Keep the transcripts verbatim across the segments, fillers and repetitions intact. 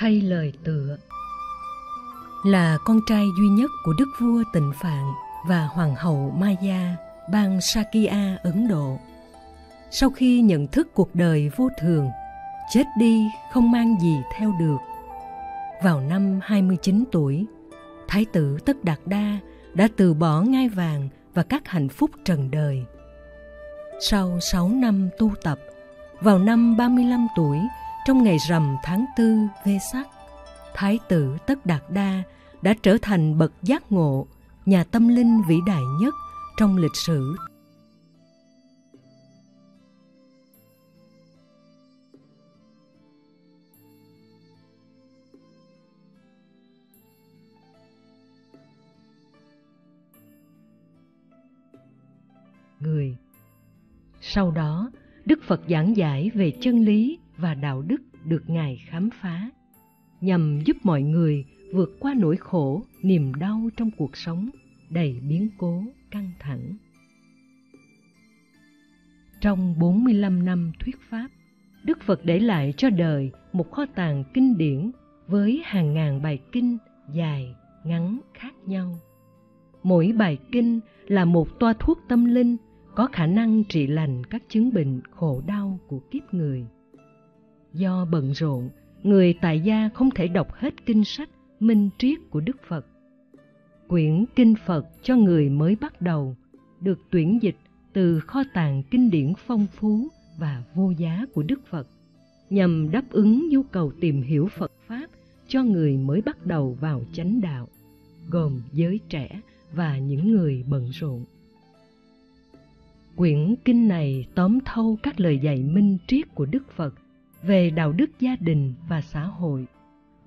thay lời tựa. Là con trai duy nhất của đức vua Tịnh Phạn và hoàng hậu Maya, bang Sakya, Ấn Độ. Sau khi nhận thức cuộc đời vô thường, chết đi không mang gì theo được, vào năm hai mươi chín tuổi, Thái tử Tất Đạt Đa đã từ bỏ ngai vàng và các hạnh phúc trần đời. Sau sáu năm tu tập, vào năm ba mươi lăm tuổi, trong ngày rằm tháng tư Vê Sắc, Thái tử Tất Đạt Đa đã trở thành bậc giác ngộ, nhà tâm linh vĩ đại nhất trong lịch sử. Người. Sau đó, Đức Phật giảng giải về chân lý và đạo đức được Ngài khám phá, nhằm giúp mọi người vượt qua nỗi khổ, niềm đau trong cuộc sống đầy biến cố, căng thẳng. Trong bốn mươi lăm năm thuyết Pháp, Đức Phật để lại cho đời một kho tàng kinh điển với hàng ngàn bài kinh dài, ngắn khác nhau. Mỗi bài kinh là một toa thuốc tâm linh có khả năng trị lành các chứng bệnh khổ đau của kiếp người. Do bận rộn, người tại gia không thể đọc hết kinh sách minh triết của Đức Phật. Quyển Kinh Phật cho người mới bắt đầu được tuyển dịch từ kho tàng kinh điển phong phú và vô giá của Đức Phật, nhằm đáp ứng nhu cầu tìm hiểu Phật Pháp cho người mới bắt đầu vào chánh đạo, gồm giới trẻ và những người bận rộn. Quyển kinh này tóm thâu các lời dạy minh triết của Đức Phật về đạo đức gia đình và xã hội,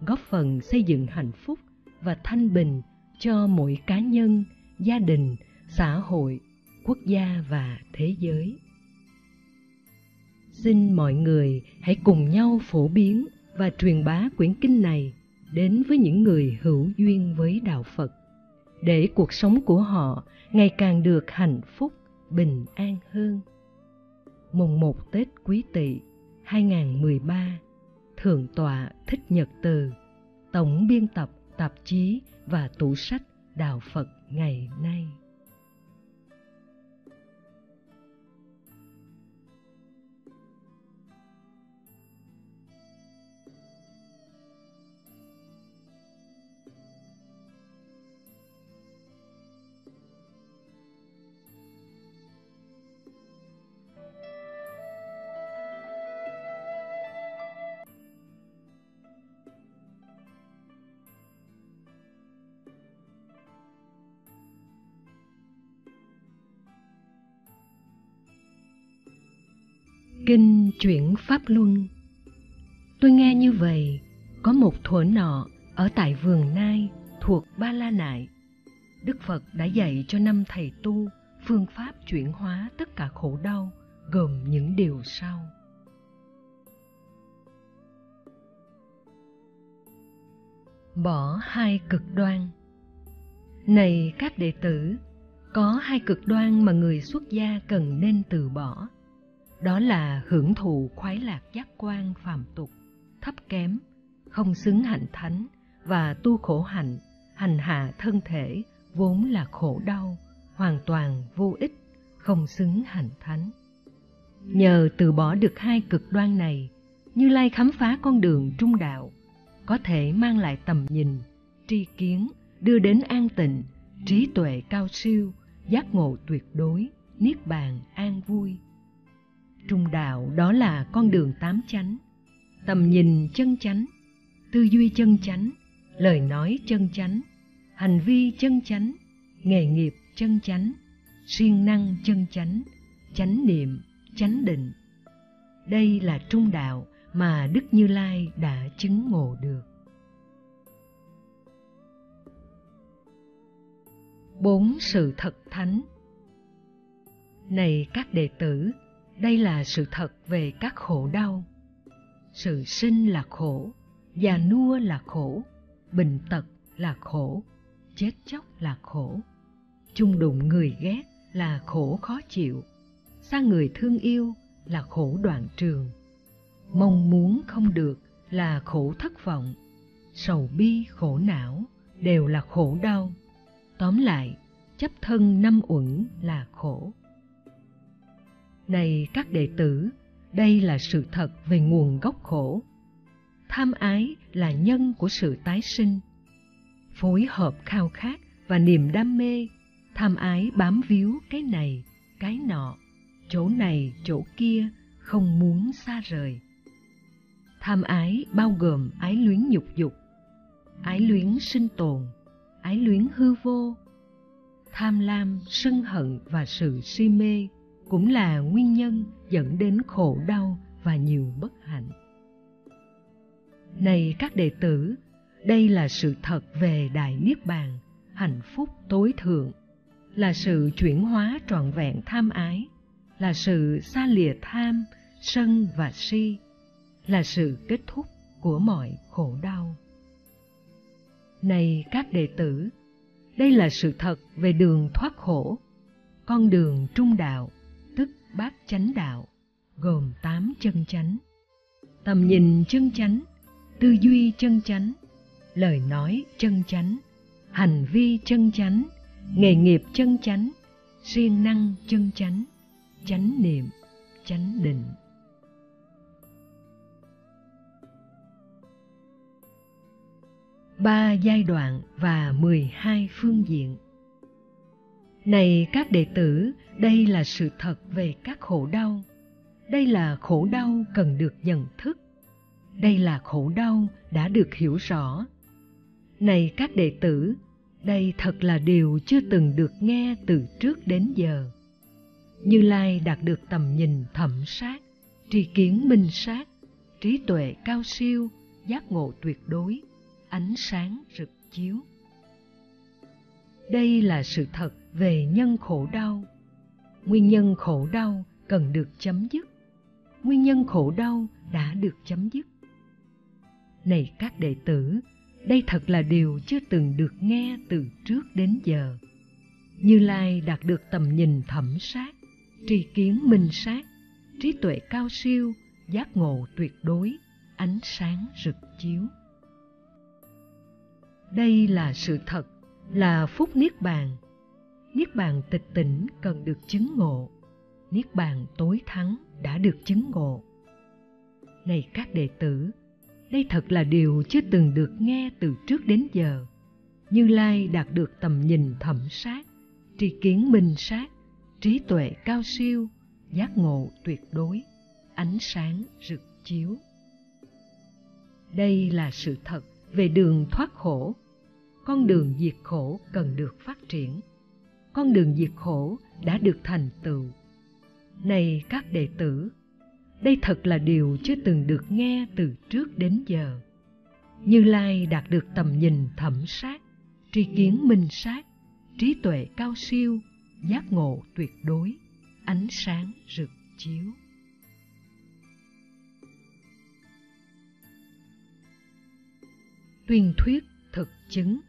góp phần xây dựng hạnh phúc và thanh bình cho mỗi cá nhân, gia đình, xã hội, quốc gia và thế giới. Xin mọi người hãy cùng nhau phổ biến và truyền bá quyển kinh này đến với những người hữu duyên với đạo Phật, để cuộc sống của họ ngày càng được hạnh phúc, bình an hơn. Mùng một Tết Quý Tỵ hai không một ba, Thượng tọa Thích Nhật Từ, tổng biên tập tạp chí và tủ sách Đạo Phật ngày nay. Kinh Chuyển Pháp Luân. Tôi nghe như vậy, có một thuở nọ ở tại vườn Nai thuộc Ba La Nại, Đức Phật đã dạy cho năm thầy tu phương pháp chuyển hóa tất cả khổ đau, gồm những điều sau. Bỏ hai cực đoan. Này các đệ tử, có hai cực đoan mà người xuất gia cần nên từ bỏ. Đó là hưởng thụ khoái lạc giác quan phàm tục, thấp kém, không xứng hạnh thánh, và tu khổ hạnh, hành hạ thân thể, vốn là khổ đau, hoàn toàn vô ích, không xứng hạnh thánh. Nhờ từ bỏ được hai cực đoan này, Như Lai khám phá con đường trung đạo, có thể mang lại tầm nhìn, tri kiến, đưa đến an tịnh, trí tuệ cao siêu, giác ngộ tuyệt đối, niết bàn an vui. Trung đạo đó là con đường tám chánh, tầm nhìn chân chánh, tư duy chân chánh, lời nói chân chánh, hành vi chân chánh, nghề nghiệp chân chánh, siêng năng chân chánh, chánh niệm, chánh định. Đây là trung đạo mà Đức Như Lai đã chứng ngộ được. Bốn sự thật thánh. Này các đệ tử, đây là sự thật về các khổ đau. Sự sinh là khổ, già nua là khổ, bệnh tật là khổ, chết chóc là khổ. Chung đụng người ghét là khổ khó chịu, xa người thương yêu là khổ đoạn trường. Mong muốn không được là khổ thất vọng, sầu bi khổ não đều là khổ đau. Tóm lại, chấp thân năm uẩn là khổ. Này các đệ tử, đây là sự thật về nguồn gốc khổ. Tham ái là nhân của sự tái sinh. Phối hợp khao khát và niềm đam mê, tham ái bám víu cái này, cái nọ, chỗ này, chỗ kia, không muốn xa rời. Tham ái bao gồm ái luyến nhục dục, ái luyến sinh tồn, ái luyến hư vô. Tham lam, sân hận và sự si mê cũng là nguyên nhân dẫn đến khổ đau và nhiều bất hạnh. Này các đệ tử, đây là sự thật về Đại Niết Bàn, hạnh phúc tối thượng, là sự chuyển hóa trọn vẹn tham ái, là sự xa lìa tham, sân và si, là sự kết thúc của mọi khổ đau. Này các đệ tử, đây là sự thật về đường thoát khổ, con đường trung đạo, tức bát chánh đạo, gồm tám chân chánh: tầm nhìn chân chánh, tư duy chân chánh, lời nói chân chánh, hành vi chân chánh, nghề nghiệp chân chánh, siêng năng chân chánh, chánh niệm, chánh định. Ba giai đoạn và mười hai phương diện. Này các đệ tử, đây là sự thật về các khổ đau. Đây là khổ đau cần được nhận thức. Đây là khổ đau đã được hiểu rõ. Này các đệ tử, đây thật là điều chưa từng được nghe từ trước đến giờ. Như Lai đạt được tầm nhìn thẩm sát, tri kiến minh sát, trí tuệ cao siêu, giác ngộ tuyệt đối, ánh sáng rực chiếu. Đây là sự thật về nhân khổ đau. Nguyên nhân khổ đau cần được chấm dứt. Nguyên nhân khổ đau đã được chấm dứt. Này các đệ tử, đây thật là điều chưa từng được nghe từ trước đến giờ. Như Lai đạt được tầm nhìn thẩm sát, tri kiến minh sát, trí tuệ cao siêu, giác ngộ tuyệt đối, ánh sáng rực chiếu. Đây là sự thật, là phúc Niết Bàn. Niết Bàn tịch tỉnh cần được chứng ngộ. Niết Bàn tối thắng đã được chứng ngộ. Này các đệ tử, đây thật là điều chưa từng được nghe từ trước đến giờ. Như Lai đạt được tầm nhìn thẩm sát, tri kiến minh sát, trí tuệ cao siêu, giác ngộ tuyệt đối, ánh sáng rực chiếu. Đây là sự thật về đường thoát khổ. Con đường diệt khổ cần được phát triển. Con đường diệt khổ đã được thành tựu. Này các đệ tử, đây thật là điều chưa từng được nghe từ trước đến giờ. Như Lai đạt được tầm nhìn thẩm sát, tri kiến minh sát, trí tuệ cao siêu, giác ngộ tuyệt đối, ánh sáng rực chiếu. Tuyên thuyết thực chứng.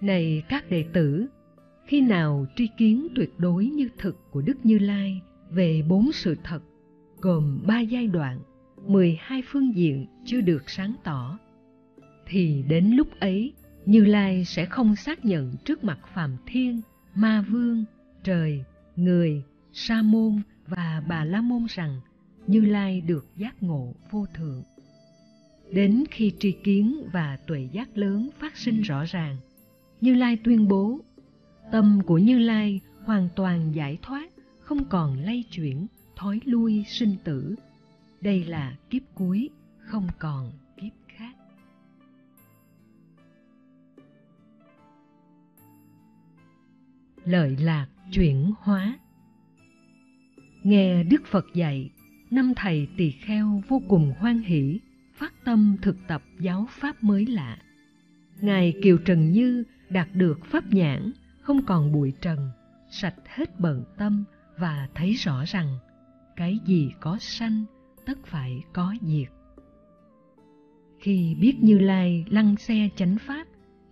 Này các đệ tử, khi nào tri kiến tuyệt đối như thực của Đức Như Lai về bốn sự thật, gồm ba giai đoạn, mười hai phương diện chưa được sáng tỏ, thì đến lúc ấy, Như Lai sẽ không xác nhận trước mặt Phạm Thiên, Ma Vương, Trời, Người, Sa Môn và Bà La Môn rằng Như Lai được giác ngộ vô thượng. Đến khi tri kiến và tuệ giác lớn phát sinh rõ ràng, Như Lai tuyên bố, tâm của Như Lai hoàn toàn giải thoát, không còn lay chuyển, thói lui sinh tử. Đây là kiếp cuối, không còn kiếp khác. Lợi lạc chuyển hóa. Nghe Đức Phật dạy, năm thầy tỳ kheo vô cùng hoan hỷ, phát tâm thực tập giáo pháp mới lạ. Ngài Kiều Trần Như đạt được pháp nhãn, không còn bụi trần, sạch hết bận tâm và thấy rõ rằng cái gì có sanh tất phải có diệt. Khi biết Như Lai lăng xe chánh pháp,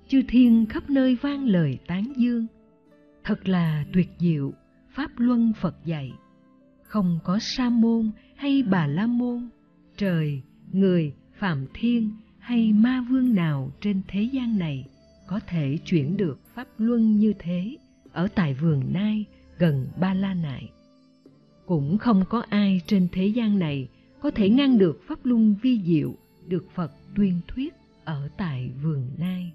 chư thiên khắp nơi vang lời tán dương. Thật là tuyệt diệu, pháp luân Phật dạy. Không có Sa Môn hay Bà La Môn, Trời, Người, Phạm Thiên hay ma vương nào trên thế gian này có thể chuyển được pháp luân như thế ở tại vườn Nai gần Ba La Nại. Cũng không có ai trên thế gian này có thể ngăn được pháp luân vi diệu được Phật tuyên thuyết ở tại vườn Nai.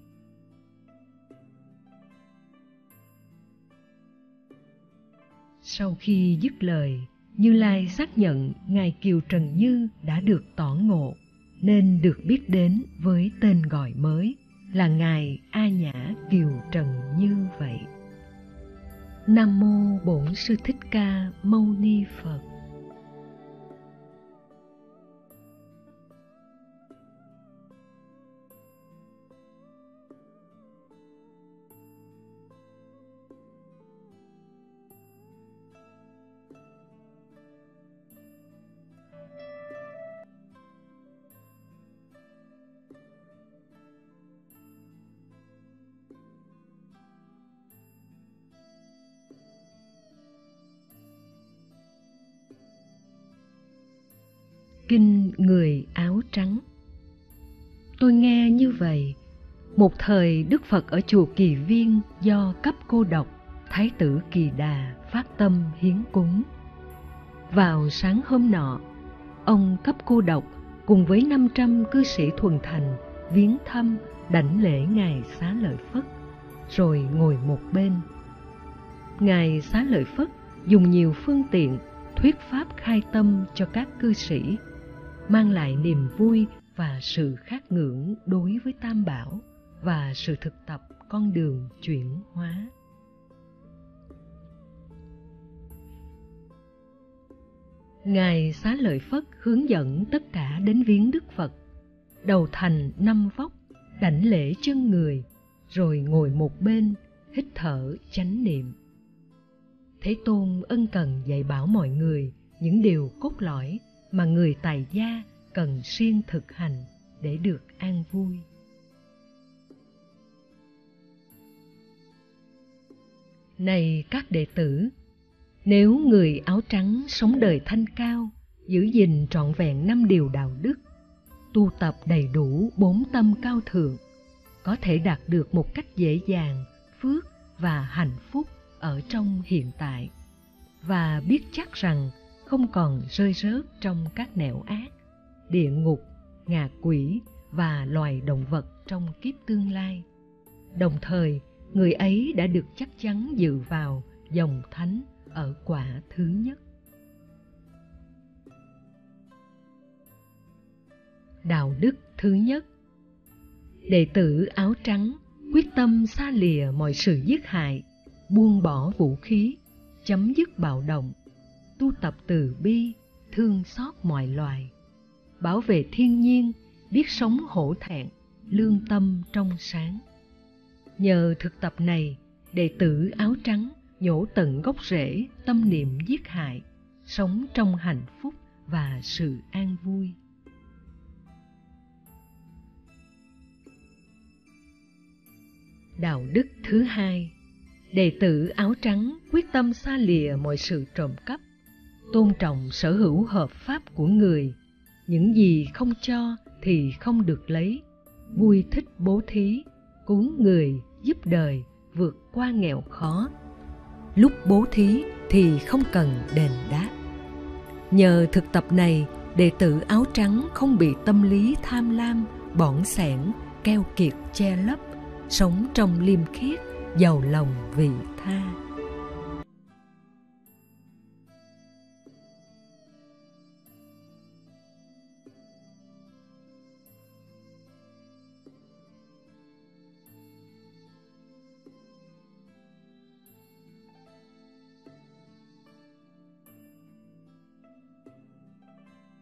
Sau khi dứt lời, Như Lai xác nhận Ngài Kiều Trần Như đã được tỏ ngộ, nên được biết đến với tên gọi mới là Ngài A Nhã Kiều Trần Như vậy. Nam Mô Bổn Sư Thích Ca Mâu Ni Phật. Kinh người áo trắng. Tôi nghe như vậy, một thời Đức Phật ở chùa Kỳ Viên do cấp cô độc, Thái tử Kỳ Đà phát tâm hiến cúng. Vào sáng hôm nọ, ông cấp cô độc cùng với năm trăm cư sĩ thuần thành viếng thăm đảnh lễ Ngài Xá Lợi Phất, rồi ngồi một bên. Ngài Xá Lợi Phất dùng nhiều phương tiện thuyết pháp khai tâm cho các cư sĩ, mang lại niềm vui và sự khát ngưỡng đối với Tam Bảo và sự thực tập con đường chuyển hóa. Ngài Xá Lợi Phất hướng dẫn tất cả đến viếng Đức Phật, đầu thành năm vóc, đảnh lễ chân người, rồi ngồi một bên, hít thở chánh niệm. Thế Tôn ân cần dạy bảo mọi người những điều cốt lõi mà người tài gia cần siêng thực hành để được an vui. Này các đệ tử, nếu người áo trắng sống đời thanh cao, giữ gìn trọn vẹn năm điều đạo đức, tu tập đầy đủ bốn tâm cao thượng, có thể đạt được một cách dễ dàng phước và hạnh phúc ở trong hiện tại, và biết chắc rằng không còn rơi rớt trong các nẻo ác, địa ngục, ngạ quỷ và loài động vật trong kiếp tương lai. Đồng thời, người ấy đã được chắc chắn dự vào dòng thánh ở quả thứ nhất. Đạo đức thứ nhất. Đệ tử áo trắng quyết tâm xa lìa mọi sự giết hại, buông bỏ vũ khí, chấm dứt bạo động, tu tập từ bi, thương xót mọi loài, bảo vệ thiên nhiên, biết sống hổ thẹn, lương tâm trong sáng. Nhờ thực tập này, đệ tử áo trắng nhổ tận gốc rễ tâm niệm giết hại, sống trong hạnh phúc và sự an vui. Đạo đức thứ hai. Đệ tử áo trắng quyết tâm xa lìa mọi sự trộm cắp, tôn trọng sở hữu hợp pháp của người, những gì không cho thì không được lấy, vui thích bố thí, cứu người, giúp đời, vượt qua nghèo khó. Lúc bố thí thì không cần đền đáp. Nhờ thực tập này, đệ tử áo trắng không bị tâm lý tham lam, bỏng sẻn, keo kiệt che lấp, sống trong liêm khiết, giàu lòng vị tha.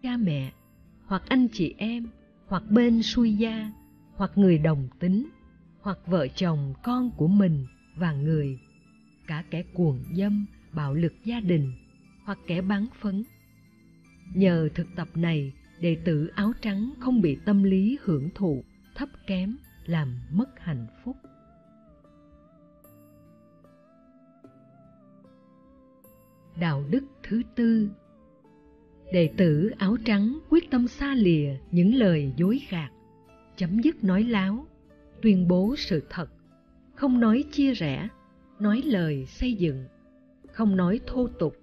Cha mẹ, hoặc anh chị em, hoặc bên xuôi gia, hoặc người đồng tính, hoặc vợ chồng con của mình và người, cả kẻ cuồng dâm, bạo lực gia đình, hoặc kẻ bán phấn. Nhờ thực tập này, đệ tử áo trắng không bị tâm lý hưởng thụ, thấp kém, làm mất hạnh phúc. Đạo đức thứ tư. Đệ tử áo trắng quyết tâm xa lìa những lời dối gạt, chấm dứt nói láo, tuyên bố sự thật, không nói chia rẽ, nói lời xây dựng, không nói thô tục,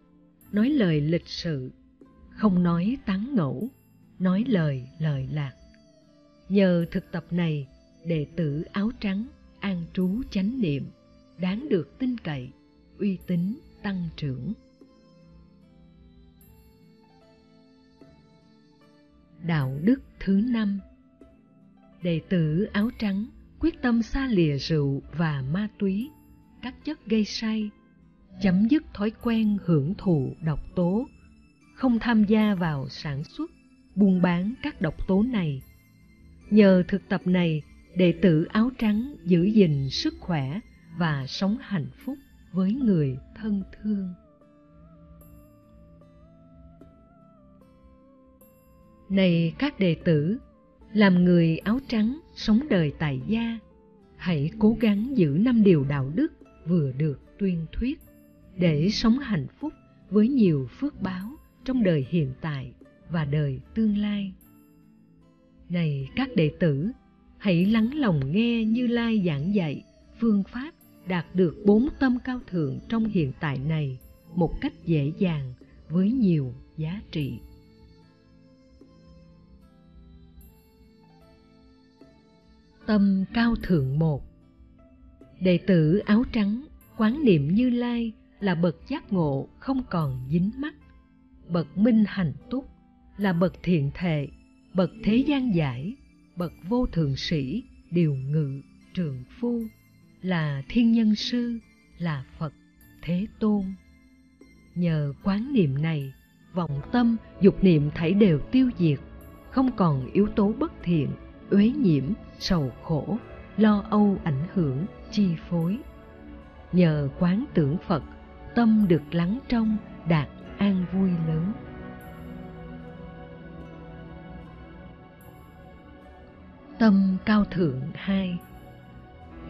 nói lời lịch sự, không nói tán ngẫu, nói lời lời lạc. Nhờ thực tập này, đệ tử áo trắng an trú chánh niệm, đáng được tin cậy, uy tín tăng trưởng. Đạo đức thứ năm. Đệ tử áo trắng quyết tâm xa lìa rượu và ma túy, các chất gây say, chấm dứt thói quen hưởng thụ độc tố, không tham gia vào sản xuất, buôn bán các độc tố này. Nhờ thực tập này, đệ tử áo trắng giữ gìn sức khỏe và sống hạnh phúc với người thân thương. Này các đệ tử, làm người áo trắng sống đời tại gia, hãy cố gắng giữ năm điều đạo đức vừa được tuyên thuyết, để sống hạnh phúc với nhiều phước báo trong đời hiện tại và đời tương lai. Này các đệ tử, hãy lắng lòng nghe Như Lai giảng dạy phương pháp đạt được bốn tâm cao thượng trong hiện tại này một cách dễ dàng với nhiều giá trị. Tâm cao thượng một. Đệ tử áo trắng quán niệm Như Lai là bậc giác ngộ không còn dính mắc, bậc minh hành túc, là bậc thiện thệ, bậc thế gian giải, bậc vô thượng sĩ, điều ngự, trường phu, là thiên nhân sư, là Phật, Thế Tôn. Nhờ quán niệm này, vọng tâm, dục niệm thảy đều tiêu diệt, không còn yếu tố bất thiện, uế nhiễm, sầu khổ, lo âu ảnh hưởng, chi phối. Nhờ quán tưởng Phật, tâm được lắng trong, đạt an vui lớn. Tâm cao thượng hai.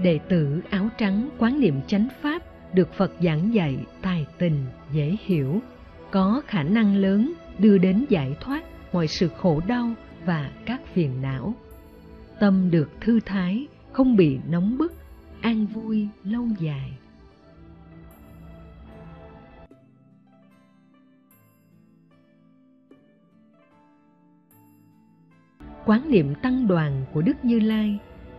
Đệ tử áo trắng quán niệm chánh pháp được Phật giảng dạy tài tình, dễ hiểu, có khả năng lớn đưa đến giải thoát mọi sự khổ đau và các phiền não. Tâm được thư thái, không bị nóng bức, an vui lâu dài. Quán niệm tăng đoàn của Đức Như Lai,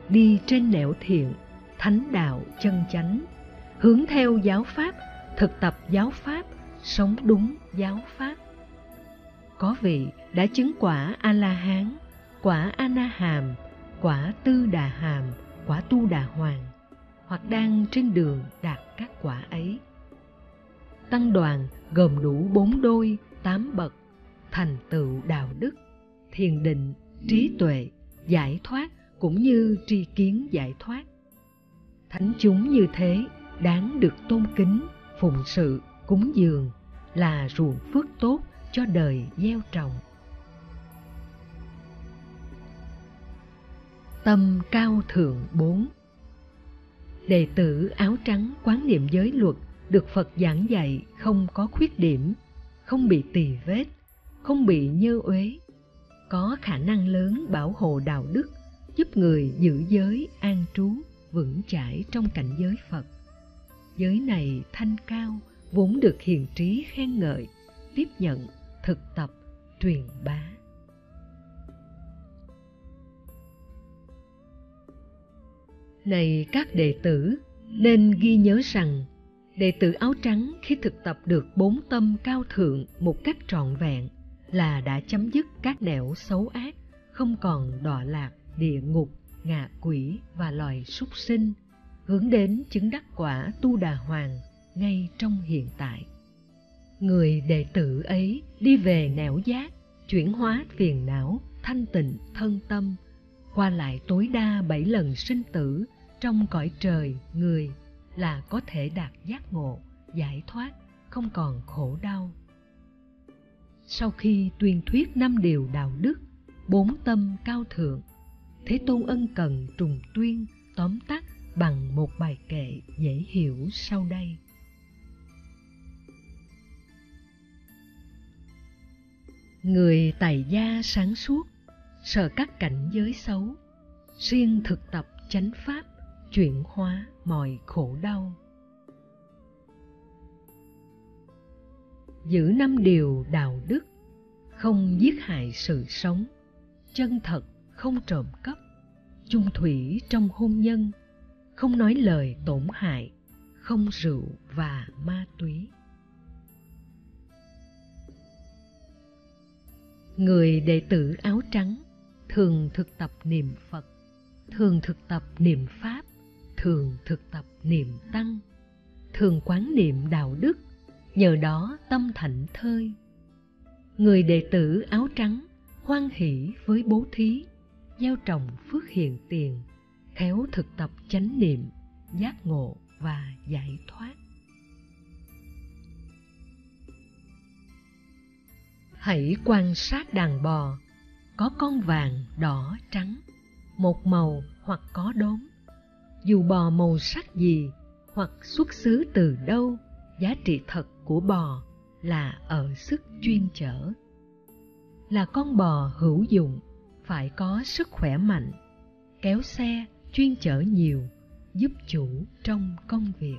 đi trên nẻo thiện, thánh đạo chân chánh, hướng theo giáo pháp, thực tập giáo pháp, sống đúng giáo pháp. Có vị đã chứng quả A-la-hán, quả A-na-hàm, quả Tư-đà-hàm, quả Tu-đà-hoàng, hoặc đang trên đường đạt các quả ấy. Tăng đoàn gồm đủ bốn đôi, tám bậc, thành tựu đạo đức, thiền định, trí tuệ, giải thoát cũng như tri kiến giải thoát. Thánh chúng như thế đáng được tôn kính, phụng sự, cúng dường, là ruộng phước tốt cho đời gieo trồng. Tâm cao thượng bốn. Đệ tử áo trắng quán niệm giới luật được Phật giảng dạy không có khuyết điểm, không bị tì vết, không bị nhơ uế, có khả năng lớn bảo hộ đạo đức, giúp người giữ giới an trú vững chãi trong cảnh giới Phật. Giới này thanh cao, vốn được hiền trí khen ngợi, tiếp nhận, thực tập, truyền bá. Này các đệ tử, nên ghi nhớ rằng đệ tử áo trắng khi thực tập được bốn tâm cao thượng một cách trọn vẹn là đã chấm dứt các nẻo xấu ác, không còn đọa lạc địa ngục, ngạ quỷ và loài súc sinh, hướng đến chứng đắc quả Tu Đà Hoàng ngay trong hiện tại. Người đệ tử ấy đi về nẻo giác, chuyển hóa phiền não, thanh tịnh thân tâm, qua lại tối đa bảy lần sinh tử trong cõi trời người, là có thể đạt giác ngộ, giải thoát, không còn khổ đau. Sau khi tuyên thuyết năm điều đạo đức, bốn tâm cao thượng, Thế Tôn ân cần trùng tuyên, tóm tắt bằng một bài kệ dễ hiểu sau đây. Người tại gia sáng suốt, sợ các cảnh giới xấu, riêng thực tập chánh pháp chuyển hóa mọi khổ đau. Giữ năm điều đạo đức: không giết hại sự sống, chân thật không trộm cắp, chung thủy trong hôn nhân, không nói lời tổn hại, không rượu và ma túy. Người đệ tử áo trắng thường thực tập niệm Phật, thường thực tập niệm Pháp, thường thực tập niệm Tăng, thường quán niệm đạo đức, nhờ đó tâm thảnh thơi. Người đệ tử áo trắng hoan hỷ với bố thí, gieo trồng phước hiện tiền, khéo thực tập chánh niệm, giác ngộ và giải thoát. Hãy quan sát đàn bò, có con vàng, đỏ, trắng, một màu hoặc có đốm. Dù bò màu sắc gì hoặc xuất xứ từ đâu, giá trị thật của bò là ở sức chuyên chở. Là con bò hữu dụng, phải có sức khỏe mạnh, kéo xe, chuyên chở nhiều, giúp chủ trong công việc.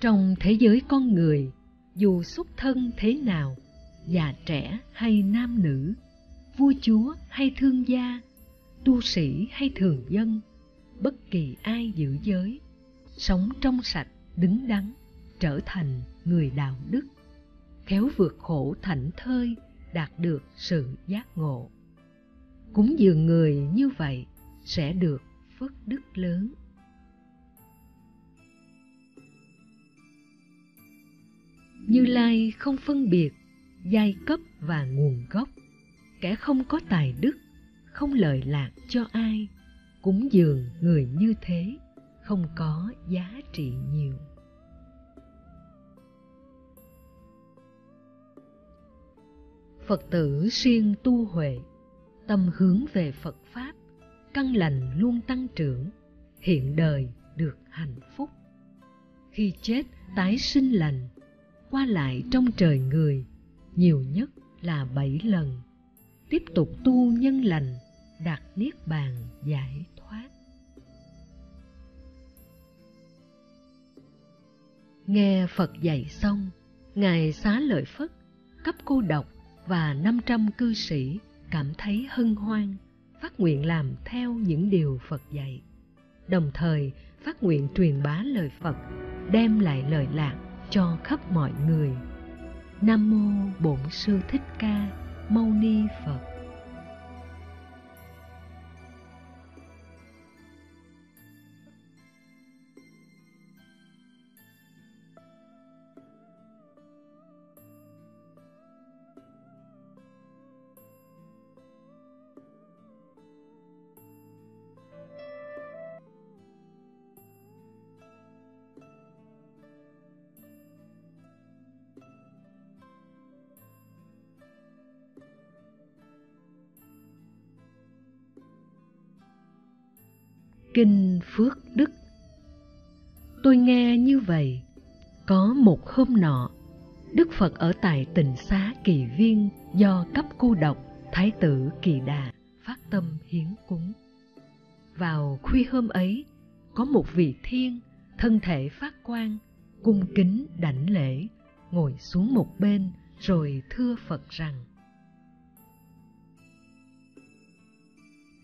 Trong thế giới con người, dù xuất thân thế nào, già trẻ hay nam nữ, vua chúa hay thương gia, tu sĩ hay thường dân, bất kỳ ai giữ giới, sống trong sạch, đứng đắn, trở thành người đạo đức, khéo vượt khổ thảnh thơi, đạt được sự giác ngộ. Cúng dường người như vậy sẽ được phước đức lớn. Như Lai không phân biệt giai cấp và nguồn gốc, kẻ không có tài đức, không lợi lạc cho ai, cúng dường người như thế không có giá trị nhiều. Phật tử siêng tu huệ, tâm hướng về Phật Pháp, căn lành luôn tăng trưởng, hiện đời được hạnh phúc. Khi chết tái sinh lành, qua lại trong trời người, nhiều nhất là bảy lần, tiếp tục tu nhân lành, đạt niết bàn giải thoát. Nghe Phật dạy xong, Ngài Xá Lợi Phất, cấp cô độc và năm trăm cư sĩ cảm thấy hân hoan, phát nguyện làm theo những điều Phật dạy, đồng thời phát nguyện truyền bá lời Phật, đem lại lợi lạc cho khắp mọi người. Nam mô Bổn Sư Thích Ca Mâu Ni Phật. Kinh Phước Đức. Tôi nghe như vậy, có một hôm nọ, Đức Phật ở tại Tịnh Xá Kỳ Viên do cấp cô độc Thái tử Kỳ Đà phát tâm hiến cúng. Vào khuya hôm ấy, có một vị thiên, thân thể phát quang, cung kính đảnh lễ, ngồi xuống một bên rồi thưa Phật rằng: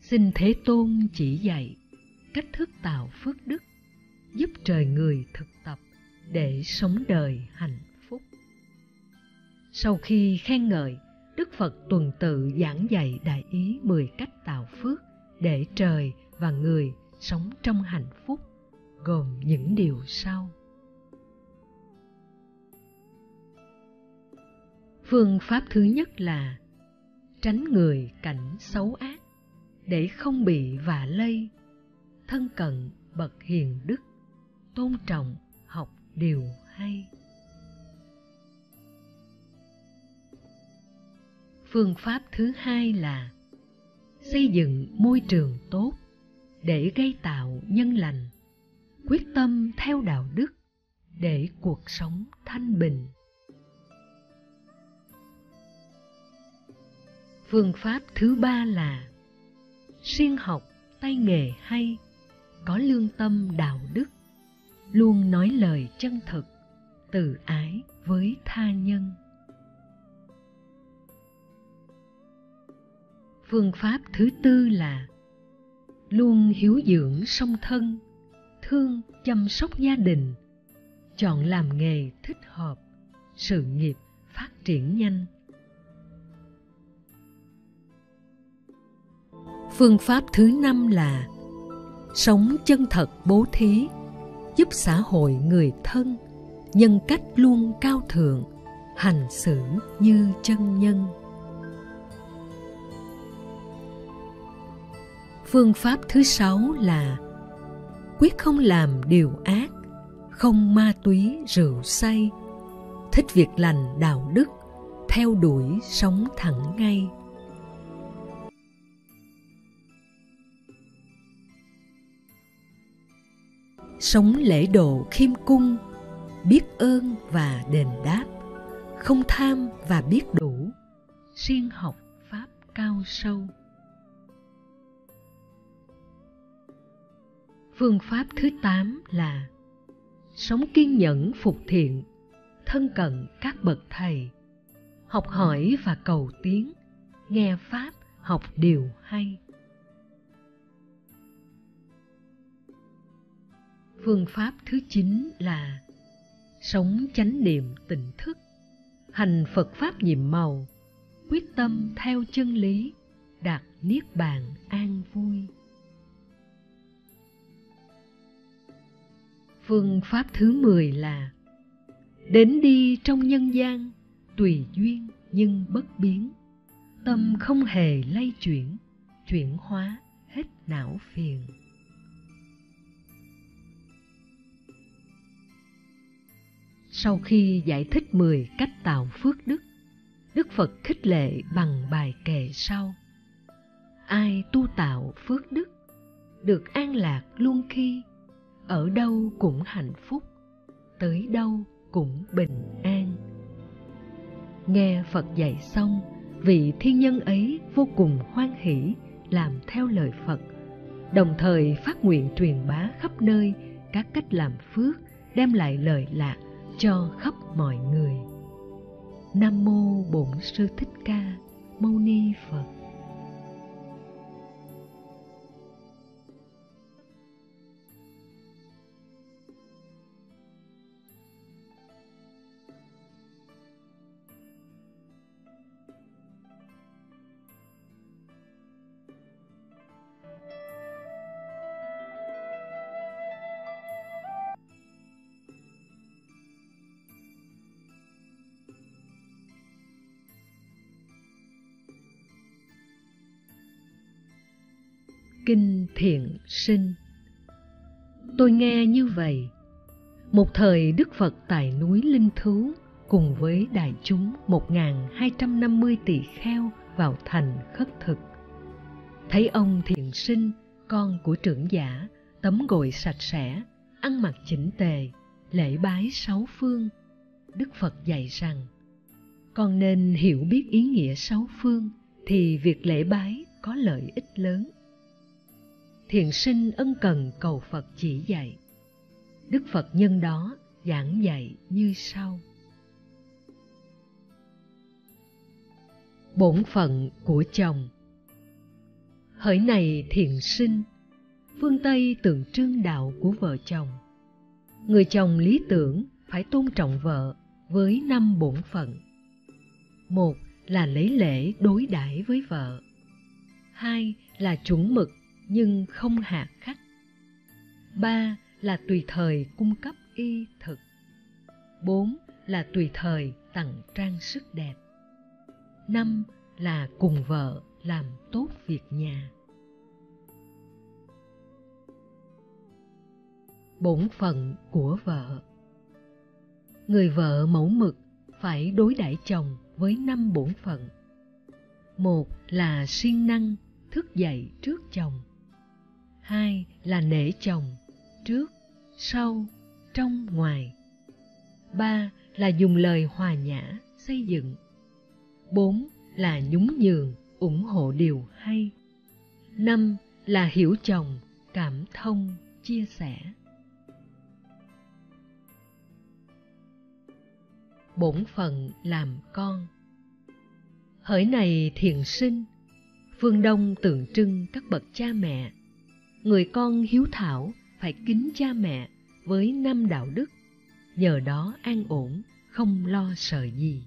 Xin Thế Tôn chỉ dạy cách thức tạo phước đức, giúp trời người thực tập để sống đời hạnh phúc. Sau khi khen ngợi, Đức Phật tuần tự giảng dạy đại ý mười cách tạo phước để trời và người sống trong hạnh phúc, gồm những điều sau. Phương pháp thứ nhất là tránh người cảnh xấu ác để không bị vạ lây, thân cận bậc hiền đức, tôn trọng học điều hay. Phương pháp thứ hai là xây dựng môi trường tốt để gây tạo nhân lành, quyết tâm theo đạo đức để cuộc sống thanh bình. Phương pháp thứ ba là siêng học tay nghề hay, có lương tâm đạo đức, luôn nói lời chân thực, từ ái với tha nhân. Phương pháp thứ tư là luôn hiếu dưỡng song thân, thương chăm sóc gia đình, chọn làm nghề thích hợp, sự nghiệp phát triển nhanh. Phương pháp thứ năm là sống chân thật bố thí, giúp xã hội người thân, nhân cách luôn cao thượng, hành xử như chân nhân. Phương pháp thứ sáu là quyết không làm điều ác, không ma túy rượu say, thích việc lành đạo đức, theo đuổi sống thẳng ngay. Sống lễ độ khiêm cung, biết ơn và đền đáp, không tham và biết đủ, siêng học pháp cao sâu. Phương pháp thứ tám là sống kiên nhẫn phục thiện, thân cận các bậc thầy, học hỏi và cầu tiến, nghe pháp học điều hay. Phương pháp thứ chín là sống chánh niệm tỉnh thức, hành Phật Pháp nhiệm màu, quyết tâm theo chân lý, đạt niết bàn an vui. Phương pháp thứ mười là đến đi trong nhân gian, tùy duyên nhưng bất biến, tâm không hề lay chuyển, chuyển hóa hết não phiền. Sau khi giải thích mười cách tạo phước đức, Đức Phật khích lệ bằng bài kệ sau: ai tu tạo phước đức, được an lạc luôn khi, ở đâu cũng hạnh phúc, tới đâu cũng bình an. Nghe Phật dạy xong, vị thiên nhân ấy vô cùng hoan hỷ làm theo lời Phật, đồng thời phát nguyện truyền bá khắp nơi các cách làm phước đem lại lợi lạc cho khắp mọi người. Nam mô Bổn Sư Thích Ca Mâu Ni Phật. Kinh Thiện Sinh. Tôi nghe như vậy, một thời Đức Phật tại núi Linh Thú cùng với đại chúng một nghìn hai trăm năm mươi tỳ kheo vào thành khất thực. Thấy ông Thiện Sinh, con của trưởng giả, tắm gội sạch sẽ, ăn mặc chỉnh tề, lễ bái sáu phương, Đức Phật dạy rằng: con nên hiểu biết ý nghĩa sáu phương thì việc lễ bái có lợi ích lớn. Thiện Sinh ân cần cầu Phật chỉ dạy. Đức Phật nhân đó giảng dạy như sau: bổn phận của chồng. Hỡi này Thiện Sinh, phương Tây tượng trưng đạo của vợ chồng. Người chồng lý tưởng phải tôn trọng vợ với năm bổn phận. Một là lấy lễ đối đãi với vợ. Hai là chuẩn mực nhưng không hà khắc. Ba là tùy thời cung cấp y thực. Bốn là tùy thời tặng trang sức đẹp. Năm là cùng vợ làm tốt việc nhà. Bổn phận của vợ. Người vợ mẫu mực phải đối đãi chồng với năm bổn phận. Một là siêng năng thức dậy trước chồng. Hai là nể chồng, trước, sau, trong, ngoài. Ba là dùng lời hòa nhã, xây dựng. Bốn là nhún nhường, ủng hộ điều hay. Năm là hiểu chồng, cảm thông, chia sẻ. Bổn phận làm con. Hỡi này thiền sinh, phương Đông tượng trưng các bậc cha mẹ. Người con hiếu thảo phải kính cha mẹ với năm đạo đức, nhờ đó an ổn, không lo sợ gì.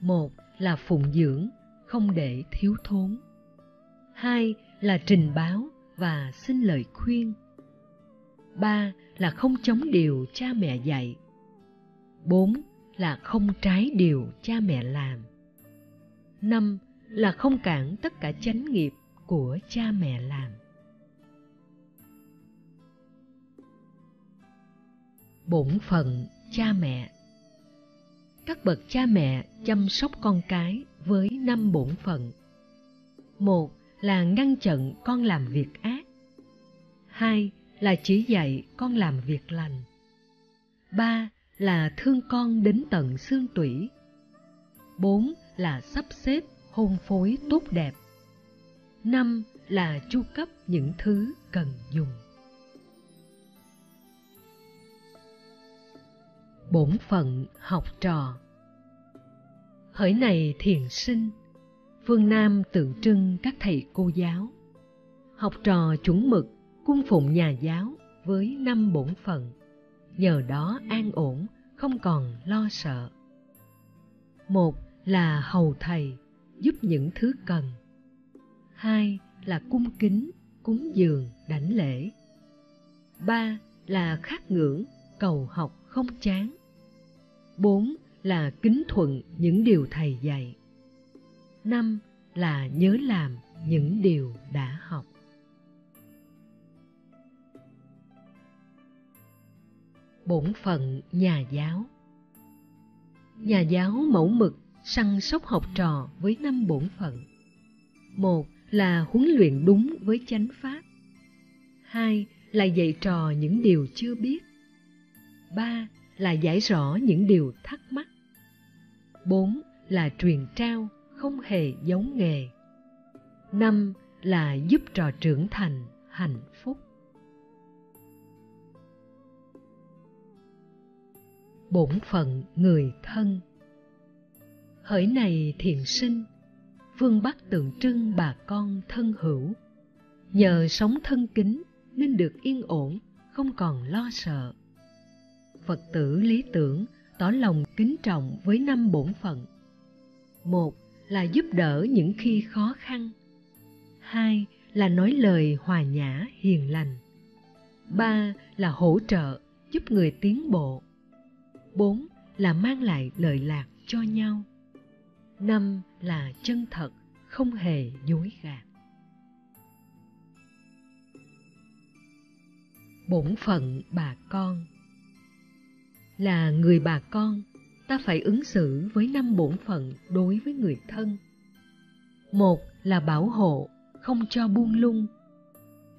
Một là phụng dưỡng, không để thiếu thốn. Hai là trình báo và xin lời khuyên. Ba là không chống điều cha mẹ dạy. Bốn là không trái điều cha mẹ làm. Năm là không cản tất cả chánh nghiệp của cha mẹ làm. Bổn phận cha mẹ. Các bậc cha mẹ chăm sóc con cái với năm bổn phận. Một là ngăn chặn con làm việc ác. Hai là chỉ dạy con làm việc lành. Ba là thương con đến tận xương tủy. Bốn là sắp xếp hôn phối tốt đẹp. Năm là chu cấp những thứ cần dùng. Bổn phận học trò. Hỡi này thiền sinh, phương Nam tượng trưng các thầy cô giáo. Học trò chuẩn mực cung phụng nhà giáo với năm bổn phận, nhờ đó an ổn, không còn lo sợ. Một là hầu thầy, giúp những thứ cần. Hai là cung kính, cúng dường, đảnh lễ. Ba là khát ngưỡng, cầu học không chán. Bốn là kính thuận những điều thầy dạy. Năm là nhớ làm những điều đã học. Bổn phận nhà giáo. Nhà giáo mẫu mực săn sóc học trò với năm bổn phận. Một là huấn luyện đúng với chánh pháp. Hai là dạy trò những điều chưa biết. Ba là giải rõ những điều thắc mắc. Bốn là truyền trao, không hề giấu nghề. Năm là giúp trò trưởng thành, hạnh phúc. Bổn phận người thân. Hỡi này thiền sinh, phương Bắc tượng trưng bà con thân hữu. Nhờ sống thân kính nên được yên ổn, không còn lo sợ. Phật tử lý tưởng tỏ lòng kính trọng với năm bổn phận. Một là giúp đỡ những khi khó khăn. Hai là nói lời hòa nhã hiền lành. Ba là hỗ trợ, giúp người tiến bộ. Bốn là mang lại lợi lạc cho nhau. Năm là chân thật, không hề dối gạt. Bổn phận bà con. Là người bà con, ta phải ứng xử với năm bổn phận đối với người thân. Một là bảo hộ, không cho buông lung.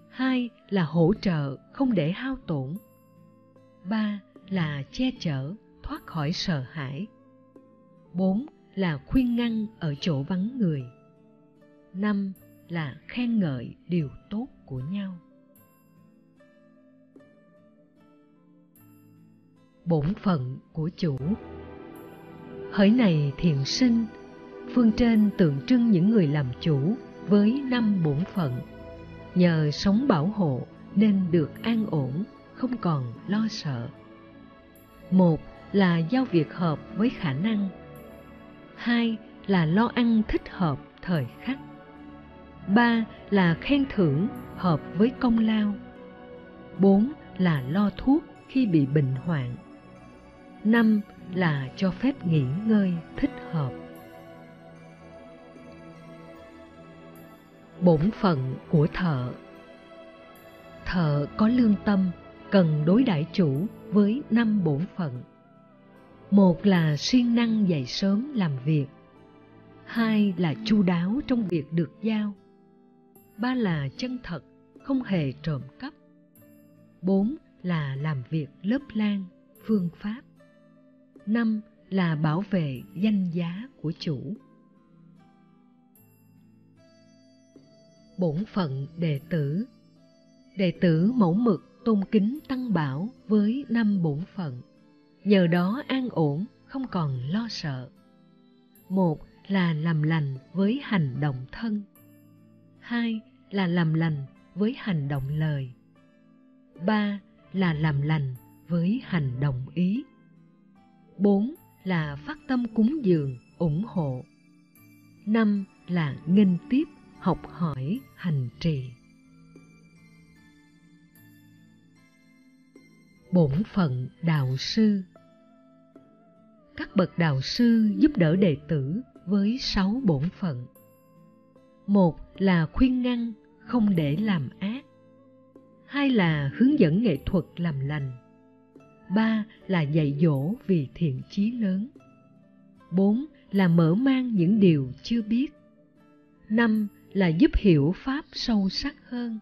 Hai là hỗ trợ, không để hao tổn. Ba là che chở, thoát khỏi sợ hãi. Bốn là khuyên ngăn ở chỗ vắng người. Năm là khen ngợi điều tốt của nhau. Bổn phận của chủ. Hỡi này thiền sinh, phương trên tượng trưng những người làm chủ với năm bổn phận, nhờ sống bảo hộ nên được an ổn, không còn lo sợ. Một là giao việc hợp với khả năng. Hai là lo ăn thích hợp thời khắc. Ba là khen thưởng hợp với công lao. Bốn là lo thuốc khi bị bệnh hoạn. Năm là cho phép nghỉ ngơi thích hợp. Bổn phận của thợ. Thợ có lương tâm cần đối đãi chủ với năm bổn phận. Một là siêng năng dậy sớm làm việc. Hai là chu đáo trong việc được giao. Ba là chân thật, không hề trộm cắp. Bốn là làm việc lớp lang, phương pháp. Năm là bảo vệ danh giá của chủ. bổn phận đệ tử. Đệ tử mẫu mực tôn kính Tăng Bảo với năm bổn phận, nhờ đó an ổn, không còn lo sợ. Một là làm lành với hành động thân. Hai là làm lành với hành động lời. Ba là làm lành với hành động ý. Bốn là phát tâm cúng dường, ủng hộ. Năm là nghênh tiếp, học hỏi, hành trì. Bổn phận đạo sư. Các bậc đạo sư giúp đỡ đệ tử với sáu bổn phận. Một là khuyên ngăn, không để làm ác. Hai là hướng dẫn nghệ thuật làm lành. Ba là dạy dỗ vì thiện chí lớn. Bốn là mở mang những điều chưa biết. Năm là giúp hiểu Pháp sâu sắc hơn.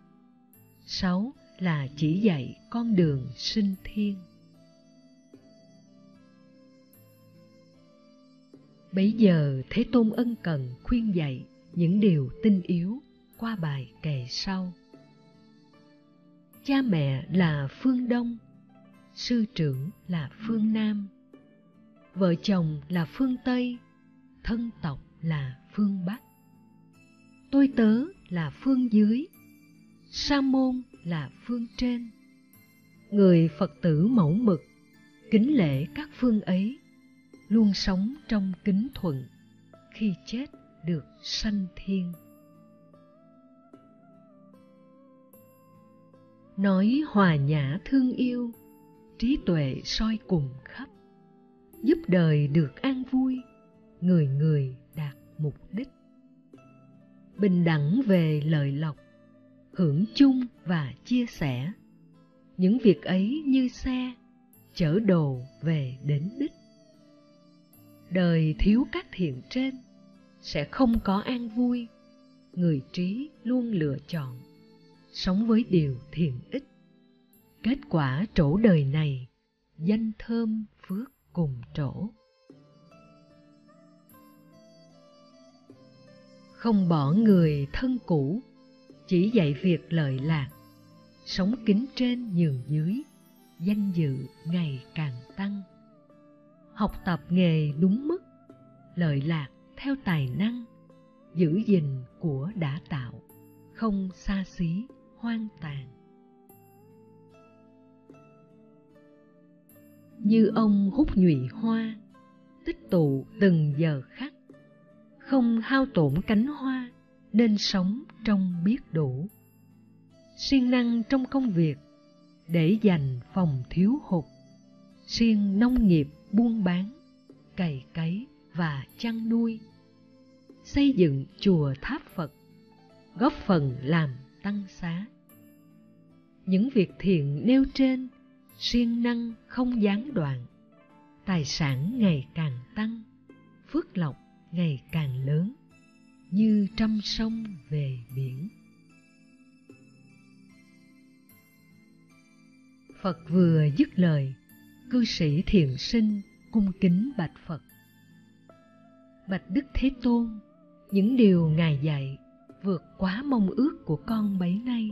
Sáu là chỉ dạy con đường sinh thiên. Bấy giờ Thế Tôn ân cần khuyên dạy những điều tinh yếu qua bài kệ sau. Cha mẹ là phương Đông, sư trưởng là phương Nam, vợ chồng là phương Tây, thân tộc là phương Bắc. Tôi tớ là phương dưới, sa môn là phương trên. Người Phật tử mẫu mực, kính lễ các phương ấy, luôn sống trong kính thuận, khi chết được sanh thiên. Nói hòa nhã thương yêu, trí tuệ soi cùng khắp, giúp đời được an vui, người người đạt mục đích. Bình đẳng về lợi lộc, hưởng chung và chia sẻ, những việc ấy như xe chở đồ về đến đích. Đời thiếu các thiện trên sẽ không có an vui, người trí luôn lựa chọn sống với điều thiện ích. Kết quả trổ đời này, danh thơm phước cùng trổ. Không bỏ người thân cũ, chỉ dạy việc lợi lạc, sống kính trên nhường dưới, danh dự ngày càng tăng. Học tập nghề đúng mức, lợi lạc theo tài năng, giữ gìn của đã tạo, không xa xí, hoang tàn. Như ông hút nhụy hoa, tích tụ từng giờ khắc, không hao tổn cánh hoa, nên sống trong biết đủ. Siêng năng trong công việc, để dành phòng thiếu hụt. Siêng nông nghiệp buôn bán, cày cấy và chăn nuôi. Xây dựng chùa tháp Phật, góp phần làm tăng xá. Những việc thiện nêu trên, siêng năng không gián đoạn, tài sản ngày càng tăng, phước lộc ngày càng lớn, như trăm sông về biển. Phật vừa dứt lời, cư sĩ thiền sinh cung kính bạch Phật: Bạch Đức Thế Tôn, những điều Ngài dạy vượt quá mong ước của con bấy nay.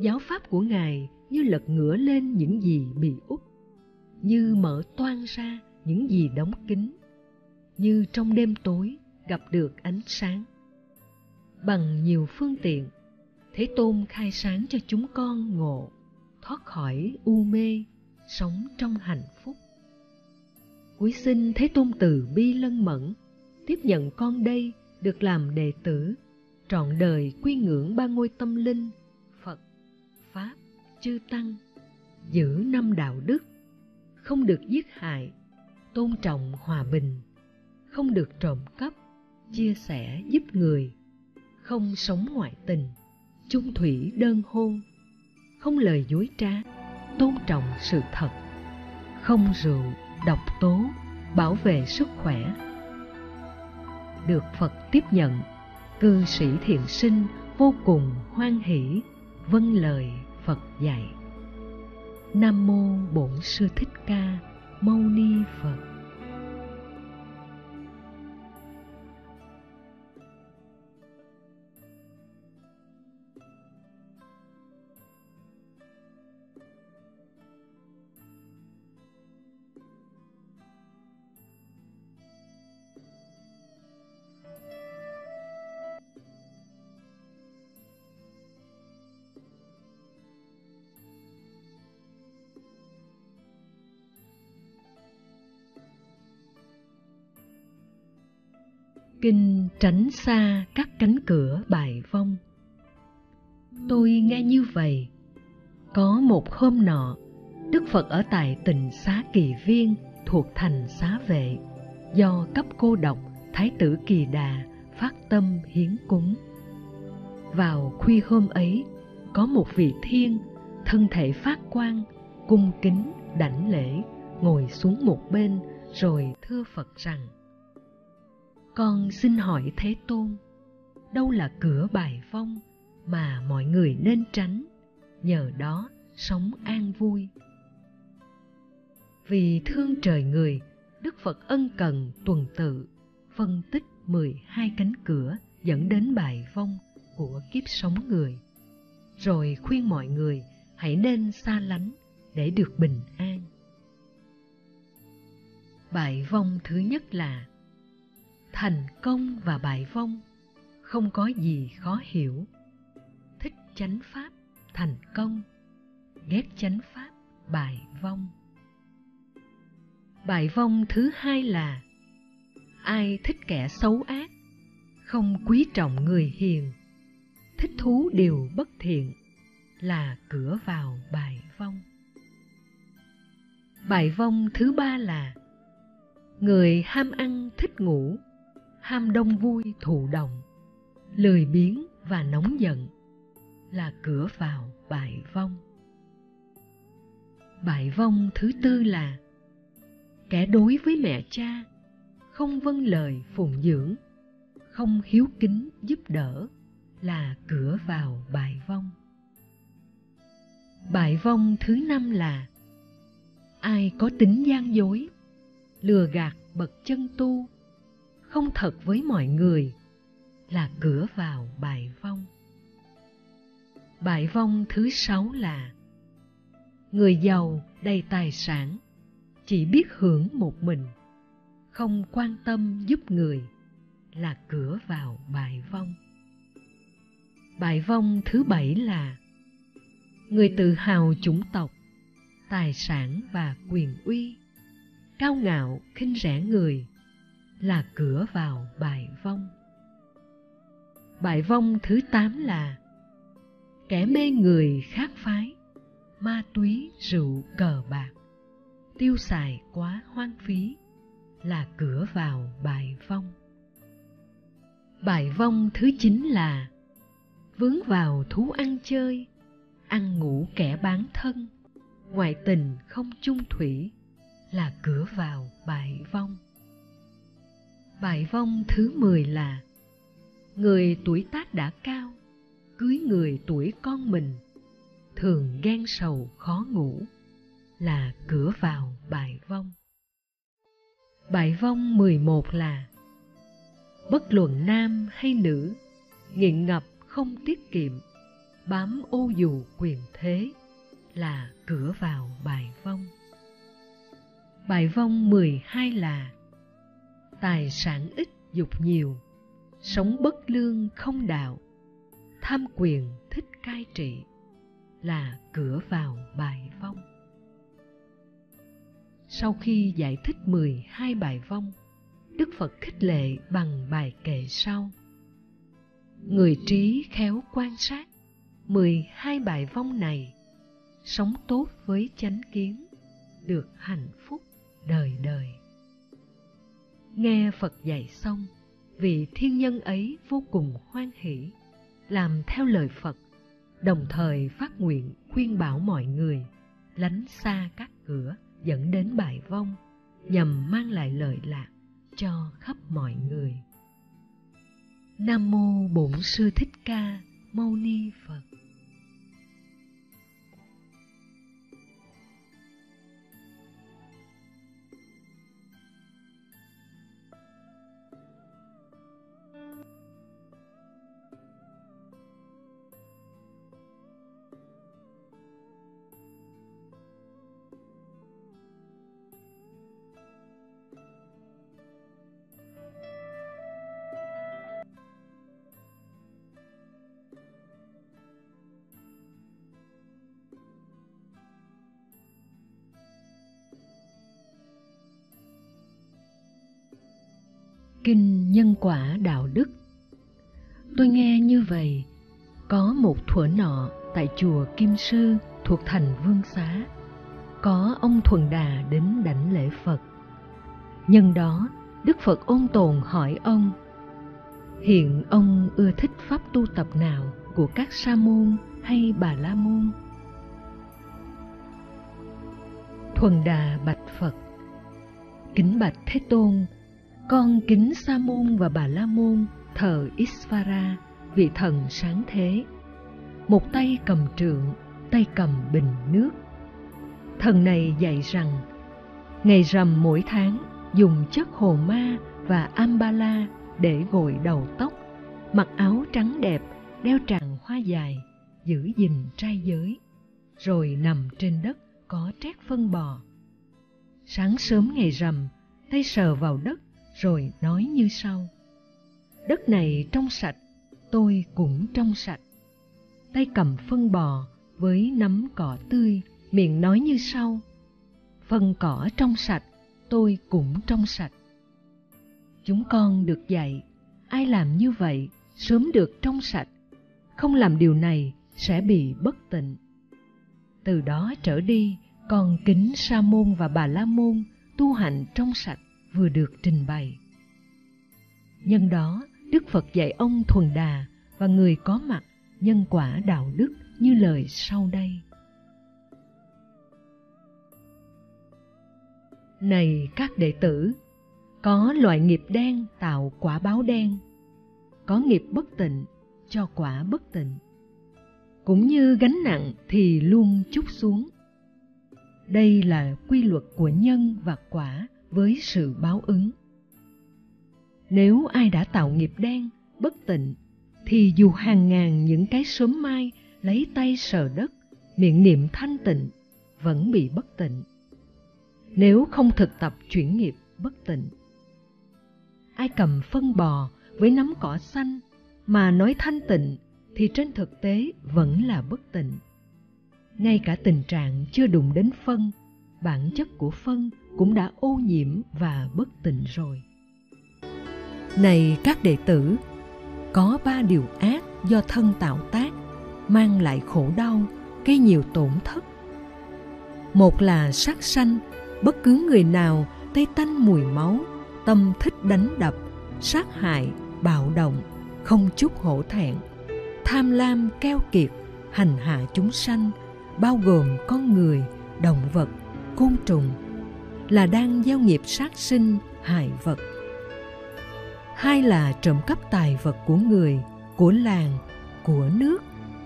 Giáo pháp của Ngài như lật ngửa lên những gì bị úp, như mở toang ra những gì đóng kín, như trong đêm tối gặp được ánh sáng. Bằng nhiều phương tiện, Thế Tôn khai sáng cho chúng con ngộ, thoát khỏi u mê, sống trong hạnh phúc. Cuối xin Thế Tôn từ bi lân mẫn, tiếp nhận con đây được làm đệ tử, trọn đời quy ngưỡng ba ngôi tâm linh, Phật, Pháp, chư Tăng, giữ năm đạo đức, không được giết hại, tôn trọng hòa bình, không được trộm cắp, chia sẻ giúp người, không sống ngoại tình, chung thủy đơn hôn, không lời dối trá, tôn trọng sự thật, không rượu, độc tố, bảo vệ sức khỏe. Được Phật tiếp nhận, cư sĩ thiền sinh vô cùng hoan hỷ, vâng lời Phật dạy. Nam mô Bổn Sư Thích Ca Mâu Ni Phật. kinh Tránh xa các cánh cửa bài vong. Tôi nghe như vậy. Có một hôm nọ, Đức Phật ở tại tỉnh Xá Kỳ Viên thuộc thành Xá Vệ, do cấp cô độc Thái tử Kỳ Đà phát tâm hiến cúng. Vào khuya hôm ấy, có một vị thiên, thân thể phát quang, cung kính, đảnh lễ, ngồi xuống một bên rồi thưa Phật rằng: Con xin hỏi Thế Tôn, đâu là cửa bài vong mà mọi người nên tránh, nhờ đó sống an vui? Vì thương trời người, Đức Phật ân cần tuần tự, phân tích mười hai cánh cửa dẫn đến bài vong của kiếp sống người, rồi khuyên mọi người hãy nên xa lánh để được bình an. Bài vong thứ nhất là thành công và bài vong, không có gì khó hiểu. Thích chánh pháp thành công, ghét chánh pháp bài vong. Bài vong thứ hai là ai thích kẻ xấu ác, không quý trọng người hiền, thích thú điều bất thiện, là cửa vào bài vong. Bài vong thứ ba là người ham ăn thích ngủ, ham đông vui thụ động, lười biếng và nóng giận, là cửa vào bài vong. Bài vong thứ tư là kẻ đối với mẹ cha, không vâng lời phụng dưỡng, không hiếu kính giúp đỡ, là cửa vào bài vong. Bài vong thứ năm là ai có tính gian dối, lừa gạt bậc chân tu, không thật với mọi người, là cửa vào bài vong. Bài vong thứ sáu là người giàu đầy tài sản, chỉ biết hưởng một mình, không quan tâm giúp người, là cửa vào bài vong. Bài vong thứ bảy là người tự hào chủng tộc, tài sản và quyền uy, cao ngạo khinh rẻ người, là cửa vào bài vong. Bài vong thứ tám là kẻ mê người khác phái, ma túy rượu cờ bạc, tiêu xài quá hoang phí, là cửa vào bài vong. Bài vong thứ chín là vướng vào thú ăn chơi, ăn ngủ kẻ bán thân, ngoại tình không chung thủy, là cửa vào bài vong. Bài vong thứ mười là người tuổi tác đã cao, cưới người tuổi con mình, thường ghen sầu khó ngủ, là cửa vào bài vong. Bài vong mười một là bất luận nam hay nữ, nghiện ngập không tiết kiệm, bám ô dù quyền thế, là cửa vào bài vong. Bài vong mười hai là tài sản ít dục nhiều, sống bất lương không đạo, tham quyền thích cai trị, là cửa vào bài vong. Sau khi giải thích mười hai bài vong, Đức Phật khích lệ bằng bài kệ sau: Người trí khéo quan sát mười hai bài vong này, sống tốt với chánh kiến, được hạnh phúc đời đời. Nghe Phật dạy xong, vị thiên nhân ấy vô cùng hoan hỷ, làm theo lời Phật, đồng thời phát nguyện khuyên bảo mọi người lánh xa các cửa dẫn đến bài vong, nhằm mang lại lợi lạc cho khắp mọi người. Nam mô Bổn Sư Thích Ca Mâu Ni Phật. Kinh Nhân Quả Đạo Đức. Tôi nghe như vậy, có một thuở nọ tại chùa Kim Sư thuộc thành Vương Xá, có ông Thuần Đà đến đảnh lễ Phật. Nhân đó, Đức Phật Ôn Tồn hỏi ông: hiện ông ưa thích pháp tu tập nào của các sa môn hay bà la môn? Thuần Đà bạch Phật: kính bạch Thế Tôn, con kính sa môn và bà la môn thờ Isvara, vị thần sáng thế, một tay cầm trượng, tay cầm bình nước. Thần này dạy rằng ngày rằm mỗi tháng dùng chất hồ ma và ambala để gội đầu tóc, mặc áo trắng đẹp, đeo tràng hoa dài, giữ gìn trai giới, rồi nằm trên đất có trét phân bò. Sáng sớm ngày rằm, tay sờ vào đất rồi nói như sau: đất này trong sạch, tôi cũng trong sạch. Tay cầm phân bò với nắm cỏ tươi, miệng nói như sau: phân cỏ trong sạch, tôi cũng trong sạch. Chúng con được dạy, ai làm như vậy sớm được trong sạch, không làm điều này sẽ bị bất tịnh. Từ đó trở đi, con kính sa môn và bà la môn tu hành trong sạch vừa được trình bày. Nhân đó, Đức Phật dạy ông Thuần Đà và người có mặt nhân quả đạo đức như lời sau đây: này các đệ tử, có loại nghiệp đen tạo quả báo đen, có nghiệp bất tịnh cho quả bất tịnh, cũng như gánh nặng thì luôn trút xuống. Đây là quy luật của nhân và quả với sự báo ứng. Nếu ai đã tạo nghiệp đen, bất tịnh, thì dù hàng ngàn những cái sớm mai lấy tay sờ đất, miệng niệm thanh tịnh, vẫn bị bất tịnh, nếu không thực tập chuyển nghiệp bất tịnh. Ai cầm phân bò với nắm cỏ xanh mà nói thanh tịnh thì trên thực tế vẫn là bất tịnh. Ngay cả tình trạng chưa đụng đến phân, bản chất của phân cũng đã ô nhiễm và bất tịnh rồi. Này các đệ tử, có ba điều ác do thân tạo tác, mang lại khổ đau, gây nhiều tổn thất. Một là sát sanh, bất cứ người nào tay tanh mùi máu, tâm thích đánh đập, sát hại, bạo động, không chút hổ thẹn, tham lam keo kiệt, hành hạ chúng sanh, bao gồm con người, động vật, côn trùng, là đang gieo nghiệp sát sinh, hại vật. Hai là trộm cắp tài vật của người, của làng, của nước,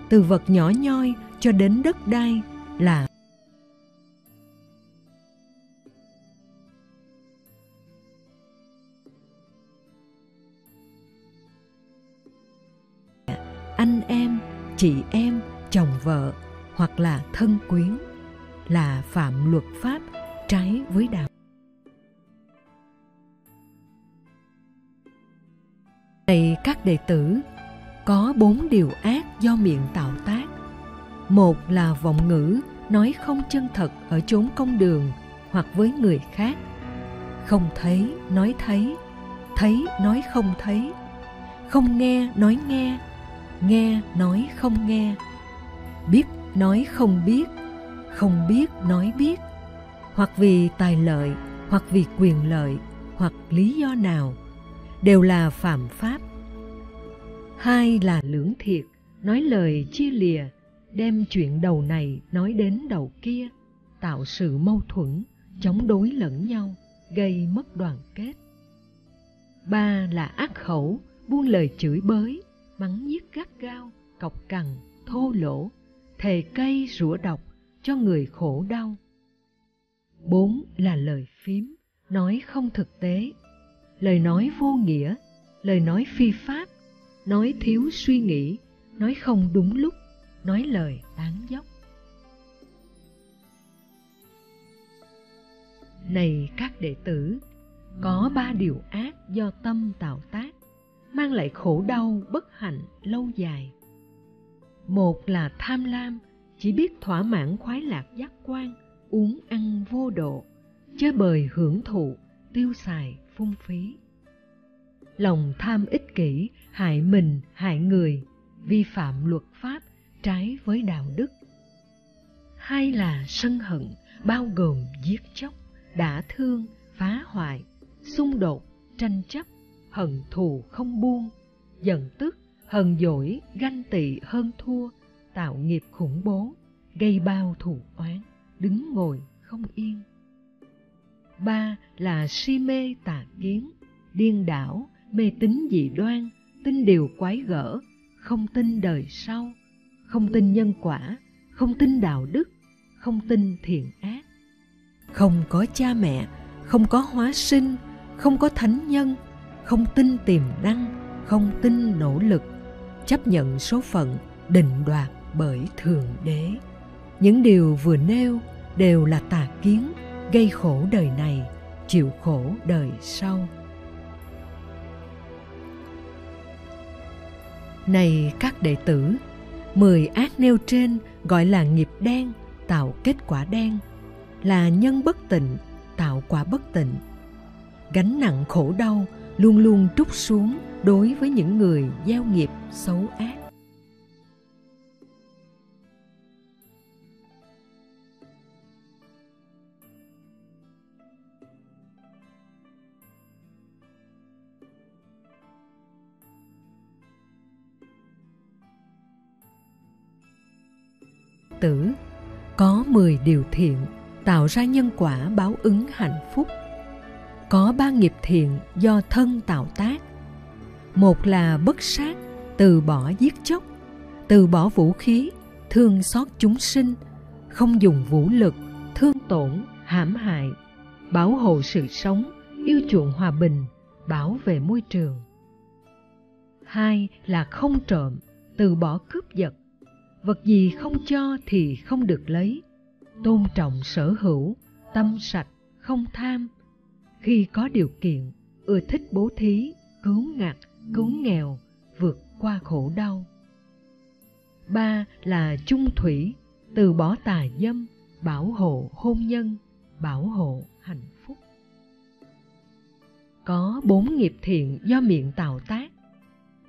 từ vật nhỏ nhoi cho đến đất đai là anh em, chị em, chồng vợ hoặc là thân quyến, là phạm luật pháp, trái với đạo. Này các đệ tử, có bốn điều ác do miệng tạo tác. Một là vọng ngữ, nói không chân thật ở chốn công đường hoặc với người khác. Không thấy, nói thấy, thấy, nói không thấy, không nghe, nói nghe, nghe, nói không nghe, biết, nói không biết, không biết, nói biết, hoặc vì tài lợi, hoặc vì quyền lợi, hoặc lý do nào, đều là phạm pháp. Hai là lưỡng thiệt, nói lời chia lìa, đem chuyện đầu này nói đến đầu kia, tạo sự mâu thuẫn, chống đối lẫn nhau, gây mất đoàn kết. Ba là ác khẩu, buông lời chửi bới, mắng nhiếc gắt gao, cọc cằn, thô lỗ, thề cây rủa độc, cho người khổ đau. Bốn là lời phím, nói không thực tế, lời nói vô nghĩa, lời nói phi pháp, nói thiếu suy nghĩ, nói không đúng lúc, nói lời tán dóc. Này các đệ tử, có ba điều ác do tâm tạo tác, mang lại khổ đau, bất hạnh lâu dài. Một là tham lam, chỉ biết thỏa mãn khoái lạc giác quan, uống ăn vô độ, chơi bời hưởng thụ, tiêu xài phung phí. lòng tham ích kỷ, hại mình, hại người, vi phạm luật pháp, trái với đạo đức. Hai là sân hận, bao gồm giết chóc, đả thương, phá hoại, xung đột, tranh chấp, hận thù không buông, giận tức, hờn dỗi, ganh tị hơn thua, tạo nghiệp khủng bố, gây bao thù oán, đứng ngồi không yên. Ba là si mê tà kiến, điên đảo, mê tín dị đoan, tin điều quái gở, không tin đời sau, không tin nhân quả, không tin đạo đức, không tin thiện ác. Không có cha mẹ, không có hóa sinh, không có thánh nhân, không tin tiềm năng, không tin nỗ lực, chấp nhận số phận định đoạt bởi Thượng Đế. Những điều vừa nêu đều là tà kiến, gây khổ đời này, chịu khổ đời sau. Này các đệ tử, mười ác nêu trên gọi là nghiệp đen, tạo kết quả đen, là nhân bất tịnh, tạo quả bất tịnh. Gánh nặng khổ đau luôn luôn trút xuống đối với những người gieo nghiệp xấu ác. Tử, có mười điều thiện tạo ra nhân quả báo ứng hạnh phúc. Có ba nghiệp thiện do thân tạo tác. Một là bất sát, từ bỏ giết chóc, từ bỏ vũ khí, thương xót chúng sinh, không dùng vũ lực, thương tổn, hãm hại, bảo hộ sự sống, yêu chuộng hòa bình, bảo vệ môi trường. Hai là không trộm, từ bỏ cướp giật. Vật gì không cho thì không được lấy. Tôn trọng sở hữu, tâm sạch, không tham. Khi có điều kiện, ưa thích bố thí, cứu ngặt, cứu nghèo, vượt qua khổ đau. Ba là chung thủy, từ bỏ tà dâm, bảo hộ hôn nhân, bảo hộ hạnh phúc. Có bốn nghiệp thiện do miệng tạo tác.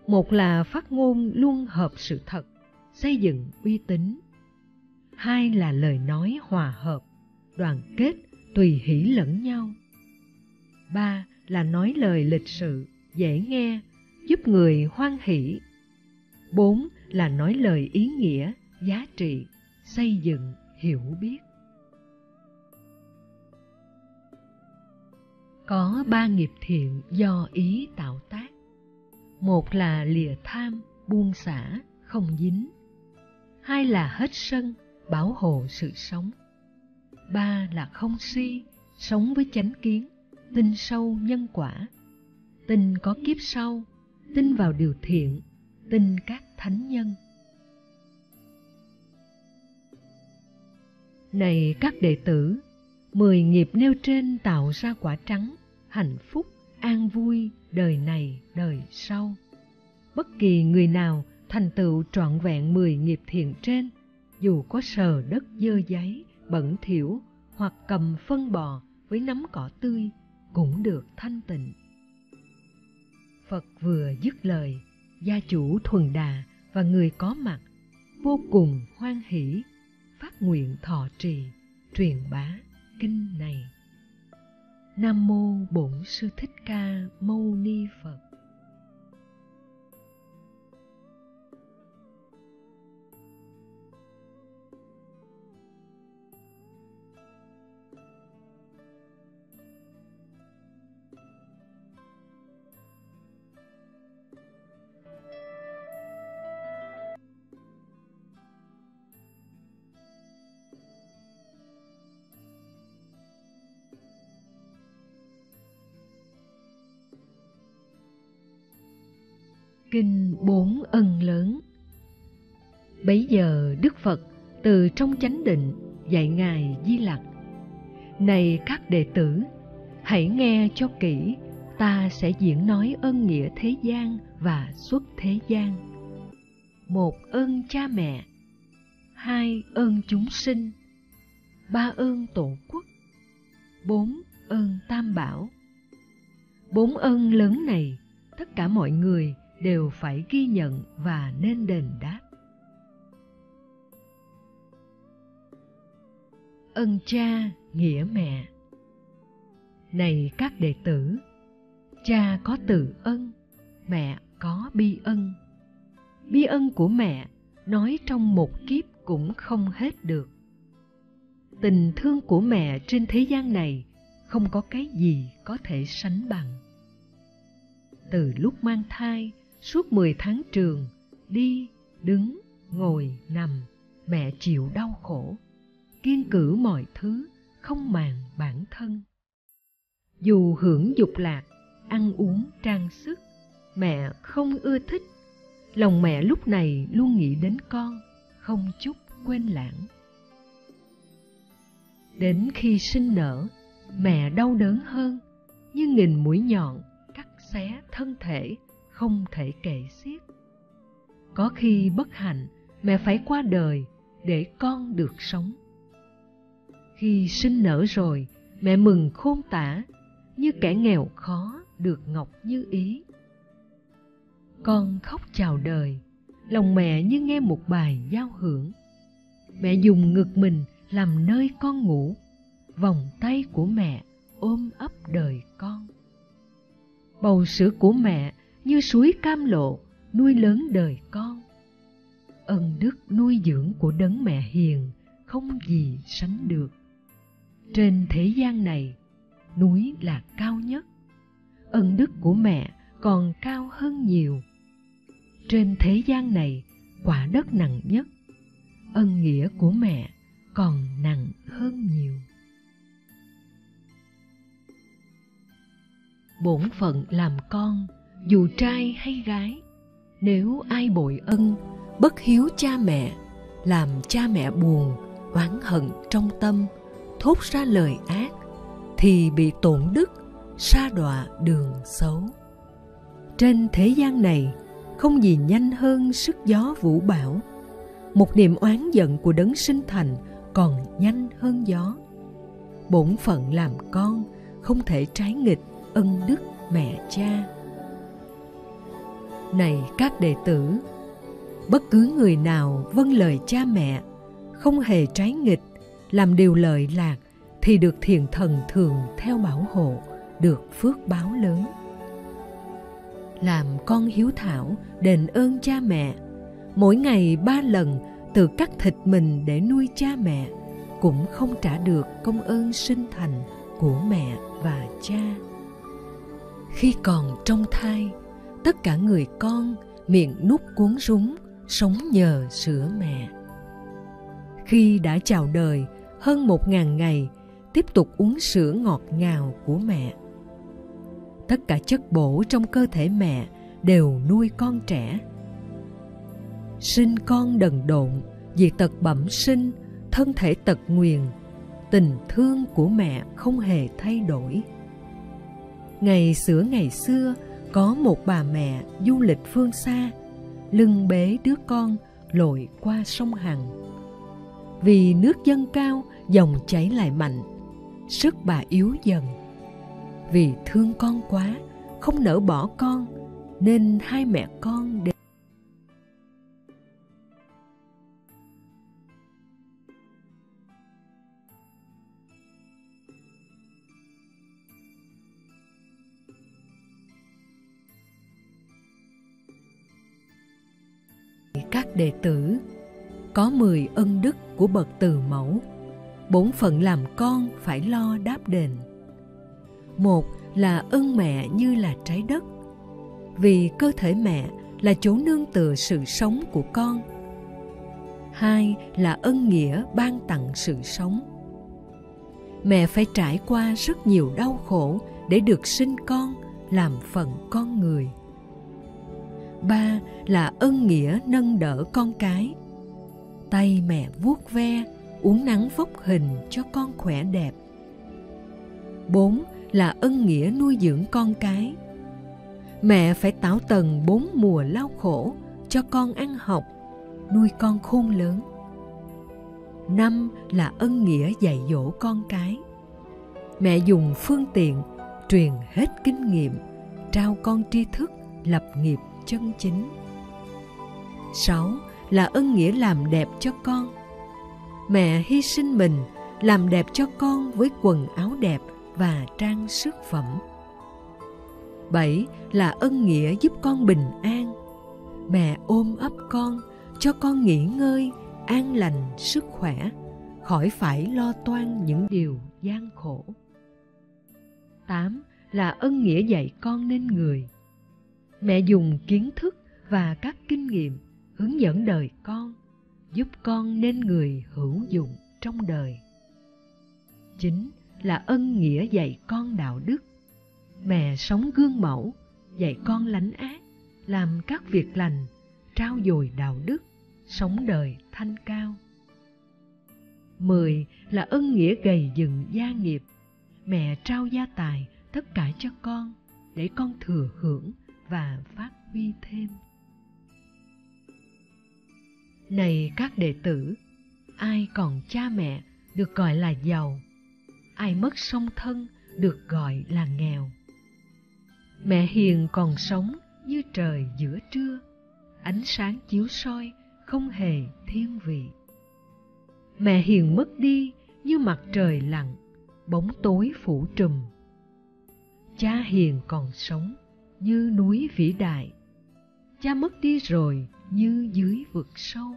Một là phát ngôn luôn hợp sự thật, xây dựng uy tín. Hai là lời nói hòa hợp, đoàn kết, tùy hỷ lẫn nhau. Ba là nói lời lịch sự, dễ nghe, giúp người hoan hỷ. Bốn là nói lời ý nghĩa, giá trị, xây dựng hiểu biết. Có ba nghiệp thiện do ý tạo tác. Một là lìa tham, buông xả, không dính. Hai là hết sân, bảo hộ sự sống. Ba là không si, sống với chánh kiến, tin sâu nhân quả, tin có kiếp sau, tin vào điều thiện, tin các thánh nhân. Này các đệ tử, mười nghiệp nêu trên tạo ra quả trắng, hạnh phúc, an vui, đời này, đời sau. Bất kỳ người nào thành tựu trọn vẹn mười nghiệp thiện trên, dù có sờ đất dơ giấy, bẩn thỉu hoặc cầm phân bò với nắm cỏ tươi, cũng được thanh tịnh. Phật vừa dứt lời, gia chủ Thuần Đà và người có mặt vô cùng hoan hỷ, phát nguyện thọ trì, truyền bá kinh này. Nam mô Bổn Sư Thích Ca Mâu Ni Phật. Kinh bốn ân lớn. Bấy giờ Đức Phật từ trong chánh định dạy Ngài Di Lặc: Này các đệ tử, hãy nghe cho kỹ, ta sẽ diễn nói ân nghĩa thế gian và xuất thế gian. Một, ơn cha mẹ. Hai, ơn chúng sinh. Ba, ơn tổ quốc. Bốn, ơn tam bảo. Bốn ơn lớn này tất cả mọi người đều phải ghi nhận và nên đền đáp. Ân cha, nghĩa mẹ. Này các đệ tử, cha có từ ân, mẹ có bi ân. Bi ân của mẹ nói trong một kiếp cũng không hết được. Tình thương của mẹ trên thế gian này không có cái gì có thể sánh bằng. Từ lúc mang thai, suốt mười tháng trường, đi, đứng, ngồi, nằm, mẹ chịu đau khổ, kiên cử mọi thứ, không màng bản thân. Dù hưởng dục lạc, ăn uống, trang sức, mẹ không ưa thích. Lòng mẹ lúc này luôn nghĩ đến con, không chút quên lãng. Đến khi sinh nở, mẹ đau đớn hơn, như nghìn mũi nhọn cắt xé thân thể, không thể kể xiết. Có khi bất hạnh, mẹ phải qua đời để con được sống. Khi sinh nở rồi, mẹ mừng khôn tả, như kẻ nghèo khó được ngọc như ý. Con khóc chào đời, lòng mẹ như nghe một bài giao hưởng. Mẹ dùng ngực mình làm nơi con ngủ, vòng tay của mẹ ôm ấp đời con. Bầu sữa của mẹ như suối cam lộ nuôi lớn đời con. Ân đức nuôi dưỡng của đấng mẹ hiền không gì sánh được. Trên thế gian này, núi là cao nhất, ân đức của mẹ còn cao hơn nhiều. Trên thế gian này, quả đất nặng nhất, ân nghĩa của mẹ còn nặng hơn nhiều. Bổn phận làm con, dù trai hay gái, nếu ai bội ân, bất hiếu cha mẹ, làm cha mẹ buồn, oán hận trong tâm, thốt ra lời ác, thì bị tổn đức, sa đọa đường xấu. Trên thế gian này, không gì nhanh hơn sức gió vũ bão. Một niệm oán giận của đấng sinh thành còn nhanh hơn gió. Bổn phận làm con, không thể trái nghịch ân đức mẹ cha. Này các đệ tử, bất cứ người nào vâng lời cha mẹ, không hề trái nghịch, làm điều lợi lạc, thì được thiền thần thường theo bảo hộ, được phước báo lớn. Làm con hiếu thảo, đền ơn cha mẹ, mỗi ngày ba lần tự cắt thịt mình để nuôi cha mẹ, cũng không trả được công ơn sinh thành của mẹ và cha. Khi còn trong thai, tất cả người con miệng núp cuốn rúng, sống nhờ sữa mẹ. Khi đã chào đời hơn một ngàn ngày, tiếp tục uống sữa ngọt ngào của mẹ. Tất cả chất bổ trong cơ thể mẹ đều nuôi con trẻ. Sinh con đần độn, vì tật bẩm sinh, thân thể tật nguyền, tình thương của mẹ không hề thay đổi. Ngày xưa ngày xưa, có một bà mẹ du lịch phương xa, lưng bế đứa con lội qua sông Hằng. Vì nước dâng cao, dòng chảy lại mạnh, sức bà yếu dần. Vì thương con quá, không nỡ bỏ con, nên hai mẹ con đều các đệ tử có mười ân đức của bậc từ mẫu, bổn phận làm con phải lo đáp đền. Một là ân mẹ như là trái đất, vì cơ thể mẹ là chỗ nương tựa sự sống của con. Hai là ân nghĩa ban tặng sự sống. Mẹ phải trải qua rất nhiều đau khổ để được sinh con, làm phận con người. Ba là ân nghĩa nâng đỡ con cái. Tay mẹ vuốt ve, uốn nắn vóc hình cho con khỏe đẹp. Bốn là ân nghĩa nuôi dưỡng con cái. Mẹ phải tảo tần bốn mùa lao khổ, cho con ăn học, nuôi con khôn lớn. Năm là ân nghĩa dạy dỗ con cái. Mẹ dùng phương tiện, truyền hết kinh nghiệm, trao con tri thức, lập nghiệp chân chính. Sáu là ân nghĩa làm đẹp cho con. Mẹ hy sinh mình làm đẹp cho con với quần áo đẹp và trang sức phẩm. Bảy là ân nghĩa giúp con bình an. Mẹ ôm ấp con, cho con nghỉ ngơi, an lành, sức khỏe, khỏi phải lo toan những điều gian khổ. Tám là ân nghĩa dạy con nên người. Mẹ dùng kiến thức và các kinh nghiệm hướng dẫn đời con, giúp con nên người hữu dụng trong đời. Chín là ân nghĩa dạy con đạo đức. Mẹ sống gương mẫu, dạy con lánh ác, làm các việc lành, trau dồi đạo đức, sống đời thanh cao. Mười là ân nghĩa gầy dựng gia nghiệp. Mẹ trao gia tài tất cả cho con, để con thừa hưởng và phát huy thêm. Này các đệ tử, ai còn cha mẹ được gọi là giàu, ai mất song thân được gọi là nghèo. Mẹ hiền còn sống như trời giữa trưa, ánh sáng chiếu soi không hề thiên vị. Mẹ hiền mất đi như mặt trời lặn, bóng tối phủ trùm. Cha hiền còn sống như núi vĩ đại, cha mất đi rồi như dưới vực sâu.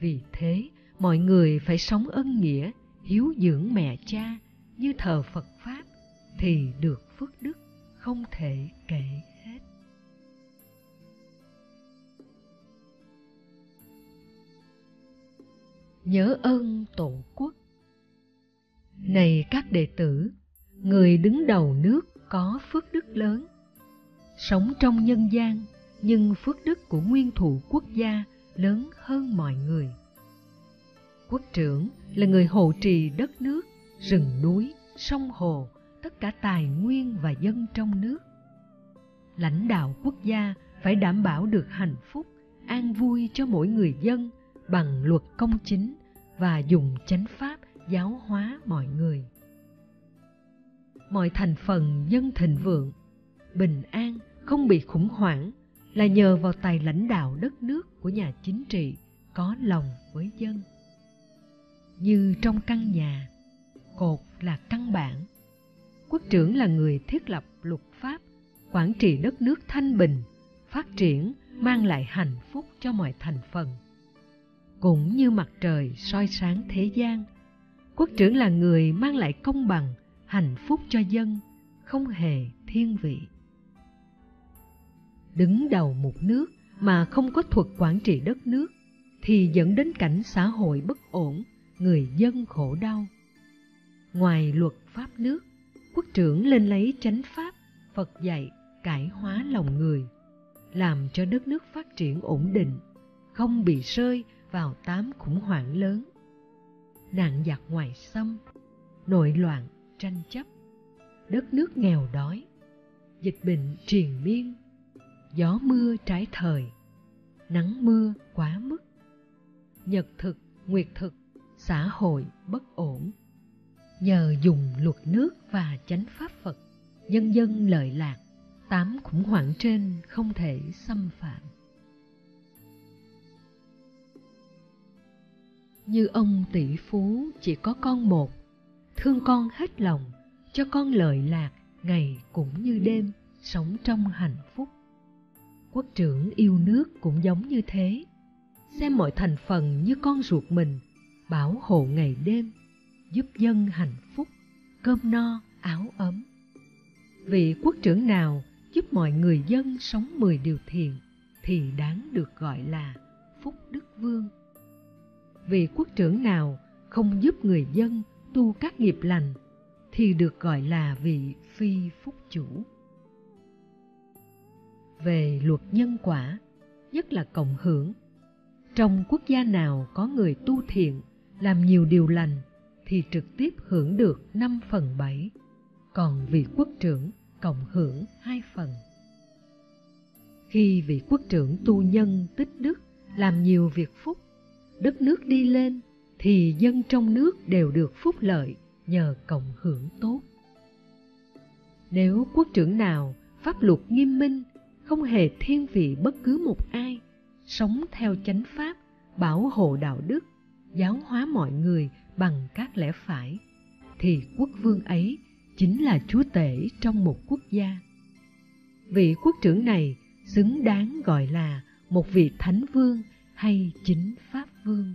Vì thế, mọi người phải sống ân nghĩa, hiếu dưỡng mẹ cha như thờ Phật Pháp thì được phước đức không thể kể hết. Nhớ ơn Tổ quốc. Này các đệ tử, người đứng đầu nước có phước đức lớn. Sống trong nhân gian, nhưng phước đức của nguyên thủ quốc gia lớn hơn mọi người. Quốc trưởng là người hộ trì đất nước, rừng núi, sông hồ, tất cả tài nguyên và dân trong nước. Lãnh đạo quốc gia phải đảm bảo được hạnh phúc, an vui cho mỗi người dân bằng luật công chính và dùng chánh pháp giáo hóa mọi người. Mọi thành phần dân thịnh vượng, bình an, không bị khủng hoảng là nhờ vào tài lãnh đạo đất nước của nhà chính trị có lòng với dân. Như trong căn nhà, cột là căn bản. Quốc trưởng là người thiết lập luật pháp, quản trị đất nước thanh bình, phát triển, mang lại hạnh phúc cho mọi thành phần. Cũng như mặt trời soi sáng thế gian, quốc trưởng là người mang lại công bằng, hạnh phúc cho dân, không hề thiên vị. Đứng đầu một nước mà không có thuật quản trị đất nước thì dẫn đến cảnh xã hội bất ổn, người dân khổ đau. Ngoài luật pháp nước, quốc trưởng lên lấy chánh pháp, Phật dạy cải hóa lòng người, làm cho đất nước phát triển ổn định, không bị rơi vào tám khủng hoảng lớn: nạn giặc ngoại xâm, nội loạn, tranh chấp, đất nước nghèo đói, dịch bệnh triền miên, gió mưa trái thời, nắng mưa quá mức, nhật thực, nguyệt thực, xã hội bất ổn. Nhờ dùng luật nước và chánh pháp Phật, nhân dân lợi lạc, tám khủng hoảng trên không thể xâm phạm. Như ông tỷ phú chỉ có con một, thương con hết lòng, cho con lợi lạc ngày cũng như đêm, sống trong hạnh phúc. Quốc trưởng yêu nước cũng giống như thế, xem mọi thành phần như con ruột mình, bảo hộ ngày đêm, giúp dân hạnh phúc, cơm no, áo ấm. Vị quốc trưởng nào giúp mọi người dân sống mười điều thiện thì đáng được gọi là Phúc Đức Vương. Vị quốc trưởng nào không giúp người dân tu các nghiệp lành thì được gọi là vị Phi Phúc Chủ. Về luật nhân quả, nhất là cộng hưởng, trong quốc gia nào có người tu thiện, làm nhiều điều lành thì trực tiếp hưởng được năm phần bảy, còn vị quốc trưởng cộng hưởng hai phần. Khi vị quốc trưởng tu nhân tích đức, làm nhiều việc phúc, đất nước đi lên thì dân trong nước đều được phúc lợi nhờ cộng hưởng tốt. Nếu quốc trưởng nào pháp luật nghiêm minh, không hề thiên vị bất cứ một ai, sống theo chánh pháp, bảo hộ đạo đức, giáo hóa mọi người bằng các lẽ phải, thì quốc vương ấy chính là chúa tể trong một quốc gia. Vị quốc trưởng này xứng đáng gọi là một vị thánh vương hay chính pháp vương.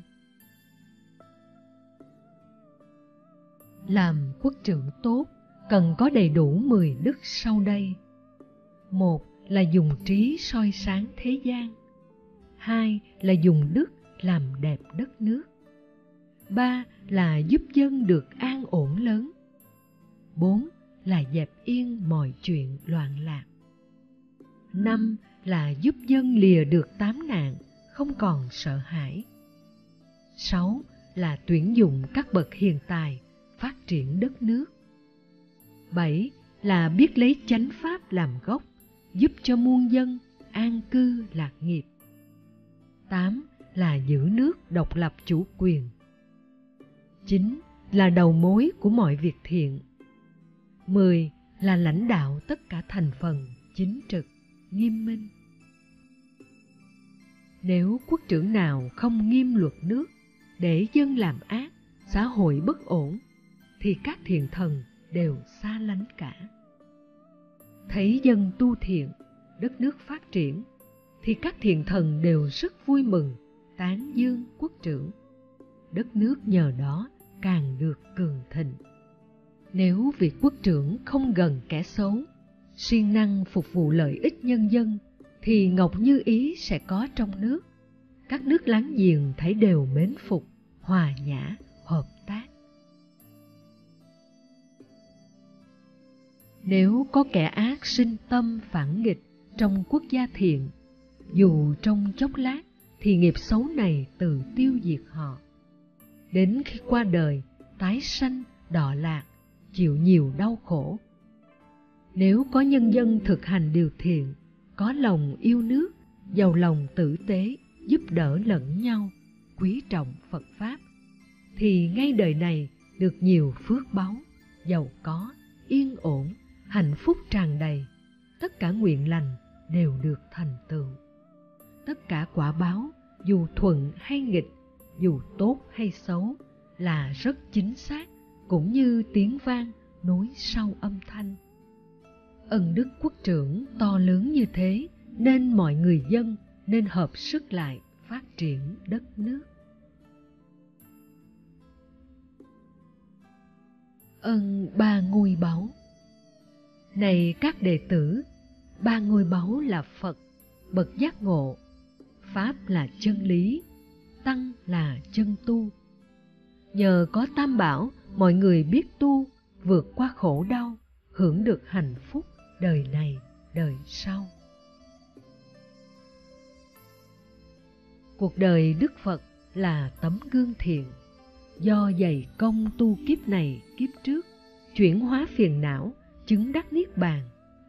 Làm quốc trưởng tốt cần có đầy đủ mười đức sau đây. Một là dùng trí soi sáng thế gian. Hai là dùng đức làm đẹp đất nước. Ba là giúp dân được an ổn lớn. Bốn là dẹp yên mọi chuyện loạn lạc. Năm là giúp dân lìa được tám nạn, không còn sợ hãi. Sáu là tuyển dụng các bậc hiền tài, phát triển đất nước. Bảy là biết lấy chánh pháp làm gốc, giúp cho muôn dân an cư lạc nghiệp. Tám là giữ nước độc lập chủ quyền. Chín là đầu mối của mọi việc thiện. Mười là lãnh đạo tất cả thành phần chính trực, nghiêm minh. Nếu quốc trưởng nào không nghiêm luật nước, để dân làm ác, xã hội bất ổn, thì các thiện thần đều xa lánh cả. Thấy dân tu thiện, đất nước phát triển, thì các thiện thần đều rất vui mừng, tán dương quốc trưởng. Đất nước nhờ đó càng được cường thịnh. Nếu vị quốc trưởng không gần kẻ xấu, siêng năng phục vụ lợi ích nhân dân, thì Ngọc Như Ý sẽ có trong nước. Các nước láng giềng thấy đều mến phục, hòa nhã, hợp tác. Nếu có kẻ ác sinh tâm phản nghịch trong quốc gia thiện, dù trong chốc lát thì nghiệp xấu này tự tiêu diệt họ. Đến khi qua đời, tái sanh, đọa lạc, chịu nhiều đau khổ. Nếu có nhân dân thực hành điều thiện, có lòng yêu nước, giàu lòng tử tế, giúp đỡ lẫn nhau, quý trọng Phật Pháp, thì ngay đời này được nhiều phước báu, giàu có, yên ổn, hạnh phúc tràn đầy. Tất cả nguyện lành đều được thành tựu. Tất cả quả báo, dù thuận hay nghịch, dù tốt hay xấu, là rất chính xác, cũng như tiếng vang nối sau âm thanh. Ân đức quốc trưởng to lớn như thế, nên mọi người dân nên hợp sức lại phát triển đất nước. Ân ba ngôi báu. Này các đệ tử, ba ngôi báu là Phật, bậc giác ngộ, Pháp là chân lý, Tăng là chân tu. Nhờ có tam bảo, mọi người biết tu, vượt qua khổ đau, hưởng được hạnh phúc đời này, đời sau. Cuộc đời Đức Phật là tấm gương thiện. Do dày công tu kiếp này, kiếp trước, chuyển hóa phiền não, chứng đắc niết bàn,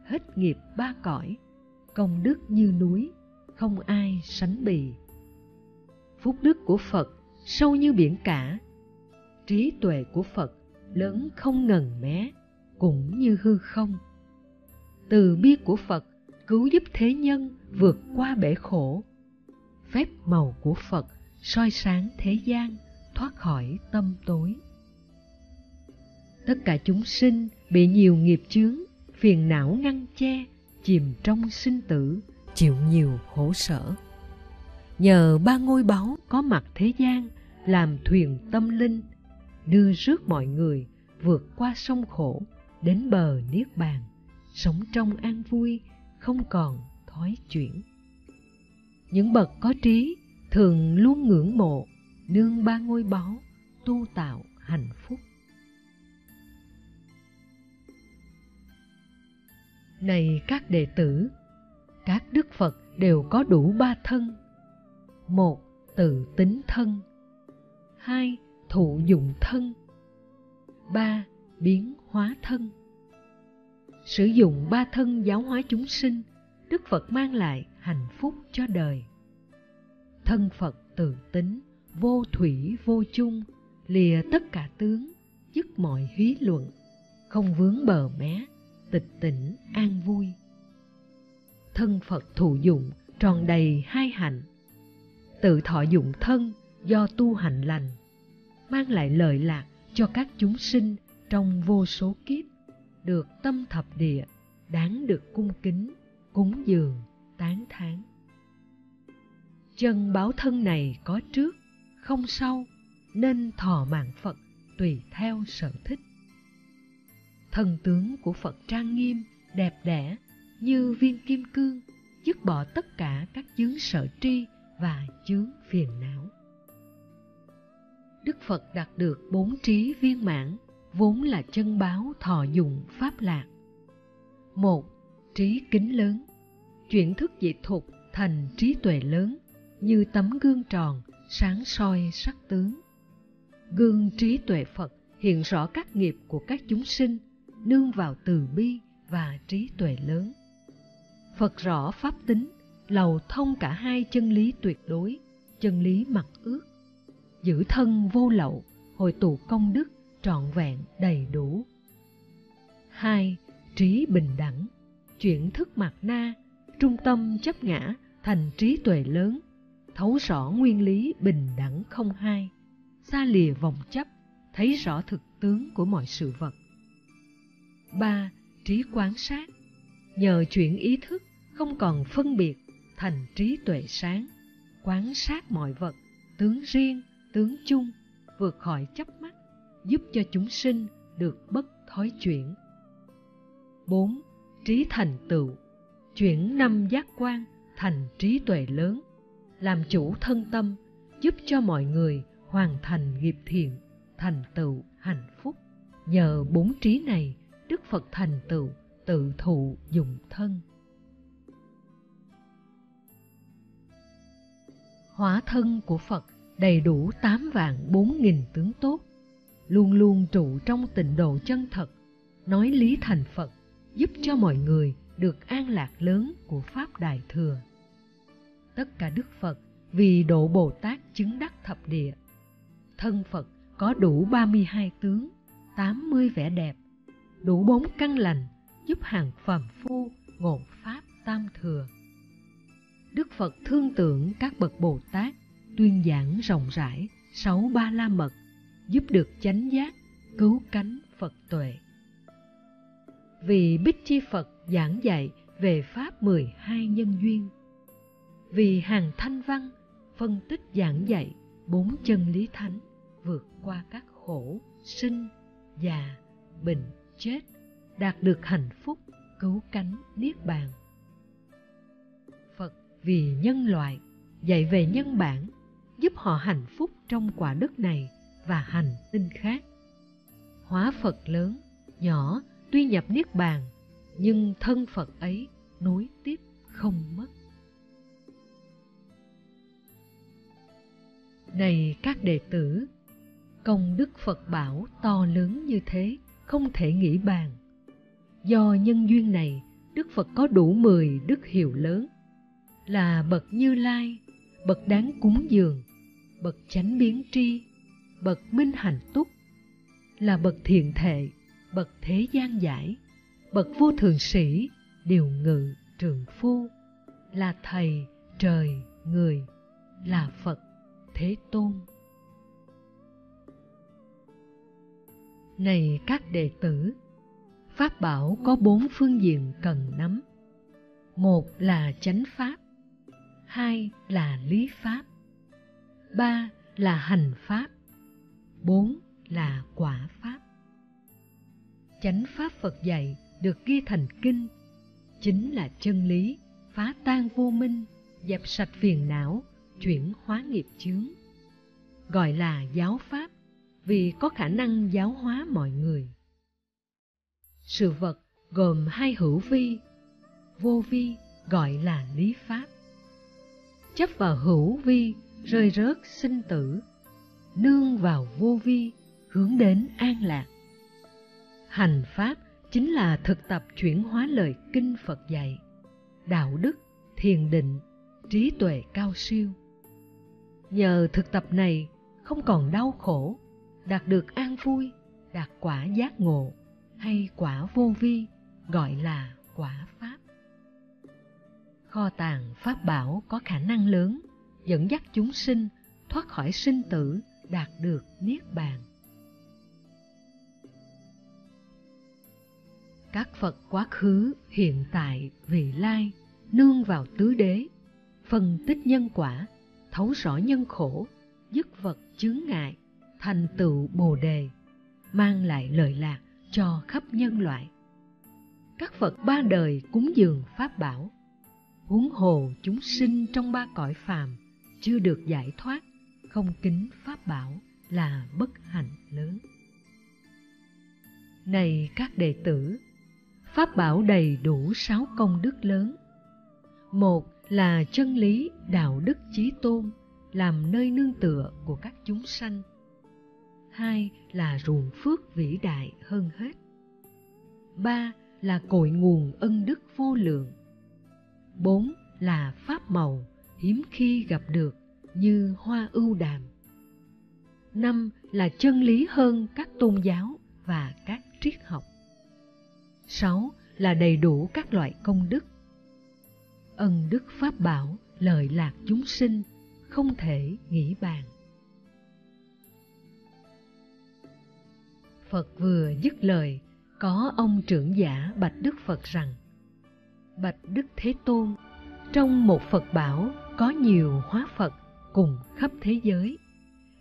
hết nghiệp ba cõi, công đức như núi, không ai sánh bì. Phúc đức của Phật sâu như biển cả, trí tuệ của Phật lớn không ngần mé, cũng như hư không. Từ bi của Phật cứu giúp thế nhân vượt qua bể khổ. Phép màu của Phật soi sáng thế gian, thoát khỏi tâm tối. Tất cả chúng sinh bị nhiều nghiệp chướng, phiền não ngăn che, chìm trong sinh tử, chịu nhiều khổ sở. Nhờ ba ngôi báu có mặt thế gian, làm thuyền tâm linh, đưa rước mọi người vượt qua sông khổ, đến bờ niết bàn, sống trong an vui, không còn thói chuyển. Những bậc có trí thường luôn ngưỡng mộ, nương ba ngôi báu tu tạo hạnh phúc. Này các đệ tử, các đức Phật đều có đủ ba thân. Một, tự tính thân. Hai, thụ dụng thân. Ba, biến hóa thân. Sử dụng ba thân giáo hóa chúng sinh, Đức Phật mang lại hạnh phúc cho đời. Thân Phật tự tính, vô thủy vô chung, lìa tất cả tướng, dứt mọi hí luận, không vướng bờ mé, tịch tỉnh an vui. thân Phật thụ dụng tròn đầy hai hạnh. Tự thọ dụng thân do tu hạnh lành, mang lại lợi lạc cho các chúng sinh trong vô số kiếp, được tâm thập địa, đáng được cung kính, cúng dường, tán thán. Chân báo thân này có trước, không sau, nên thọ mạng Phật tùy theo sở thích. Thân tướng của Phật trang nghiêm, đẹp đẽ như viên kim cương, dứt bỏ tất cả các chướng sở tri và chướng phiền não. Đức Phật đạt được bốn trí viên mãn, vốn là chân báo thọ dụng pháp lạc. Một, trí kính lớn, chuyển thức dị thục thành trí tuệ lớn, như tấm gương tròn sáng soi sắc tướng. Gương trí tuệ Phật hiện rõ các nghiệp của các chúng sinh, nương vào từ bi và trí tuệ lớn. Phật rõ pháp tính, lầu thông cả hai chân lý tuyệt đối, chân lý mặc ước, giữ thân vô lậu, hội tụ công đức trọn vẹn đầy đủ. Hai, trí bình đẳng, chuyển thức mạt na, trung tâm chấp ngã thành trí tuệ lớn, thấu rõ nguyên lý bình đẳng không hai, xa lìa vòng chấp, thấy rõ thực tướng của mọi sự vật. Ba, trí quán sát, nhờ chuyển ý thức không còn phân biệt thành trí tuệ sáng, quán sát mọi vật, tướng riêng, tướng chung, vượt khỏi chấp mắc, giúp cho chúng sinh được bất thói chuyển. Bốn, trí thành tựu, chuyển năm giác quan thành trí tuệ lớn, làm chủ thân tâm, giúp cho mọi người hoàn thành nghiệp thiện, thành tựu hạnh phúc. Nhờ bốn trí này, Đức Phật thành tựu tự thụ dụng thân. Hóa thân của Phật đầy đủ tám vạn bốn nghìn tướng tốt, luôn luôn trụ trong tịnh độ chân thật, nói lý thành Phật, giúp cho mọi người được an lạc lớn của Pháp Đại Thừa. Tất cả Đức Phật vì độ Bồ Tát chứng đắc thập địa. Thân Phật có đủ ba mươi hai tướng, tám mươi vẻ đẹp, đủ bốn căn lành, giúp hàng phàm phu ngộ Pháp Tam Thừa. Đức Phật thương tưởng các bậc Bồ Tát, tuyên giảng rộng rãi sáu ba la mật, giúp được chánh giác, cứu cánh Phật tuệ. Vì Bích Chi Phật giảng dạy về Pháp mười hai nhân duyên. Vì Hàng Thanh Văn phân tích giảng dạy bốn chân lý thánh, vượt qua các khổ, sinh, già, bệnh, chết, đạt được hạnh phúc, cứu cánh niết bàn. Phật vì nhân loại dạy về nhân bản, giúp họ hạnh phúc trong quả đất này và hành tinh khác. Hóa Phật lớn, nhỏ tuy nhập niết bàn, nhưng thân Phật ấy nối tiếp không mất. Này các đệ tử, công đức Phật bảo to lớn như thế, không thể nghĩ bàn. Do nhân duyên này, Đức Phật có đủ mười đức hiệu lớn, là bậc Như Lai, bậc đáng cúng dường, bậc chánh biến tri, bậc minh hạnh túc, là bậc thiện thệ, bậc thế gian giải, bậc vô thường sĩ, điều ngự trường phu, là thầy trời người, là Phật Thế Tôn. Này các đệ tử, Pháp bảo có bốn phương diện cần nắm. Một là chánh pháp, hai là lý pháp, ba là hành pháp, bốn là quả pháp. Chánh pháp Phật dạy được ghi thành kinh, chính là chân lý, phá tan vô minh, dẹp sạch phiền não, chuyển hóa nghiệp chướng. Gọi là giáo pháp vì có khả năng giáo hóa mọi người. Sự vật gồm hai hữu vi, vô vi gọi là lý pháp. Chấp vào hữu vi rơi rớt sinh tử, nương vào vô vi hướng đến an lạc. Hành pháp chính là thực tập chuyển hóa lời kinh Phật dạy, đạo đức, thiền định, trí tuệ cao siêu. Nhờ thực tập này không còn đau khổ, đạt được an vui, đạt quả giác ngộ hay quả vô vi, gọi là quả pháp. tàng pháp bảo có khả năng lớn dẫn dắt chúng sinh thoát khỏi sinh tử, đạt được niết bàn. Các Phật quá khứ, hiện tại, vị lai nương vào tứ đế, phân tích nhân quả, thấu rõ nhân khổ, dứt vật chướng ngại, thành tựu Bồ đề, mang lại lợi lạc cho khắp nhân loại. Các Phật ba đời cúng dường pháp bảo, huống hồ chúng sinh trong ba cõi phàm chưa được giải thoát, không kính pháp bảo là bất hạnh lớn. Này các đệ tử, pháp bảo đầy đủ sáu công đức lớn. Một là chân lý đạo đức chí tôn, làm nơi nương tựa của các chúng sanh. Hai là ruộng phước vĩ đại hơn hết. Ba là cội nguồn ân đức vô lượng. Bốn là pháp màu hiếm khi gặp được như hoa ưu đàm. Năm là chân lý hơn các tôn giáo và các triết học. Sáu là đầy đủ các loại công đức. Ân đức pháp bảo lợi lạc chúng sinh không thể nghĩ bàn. Phật vừa dứt lời, có ông trưởng giả bạch Đức Phật rằng: Bạch Đức Thế Tôn, trong một Phật bảo có nhiều hóa Phật cùng khắp thế giới,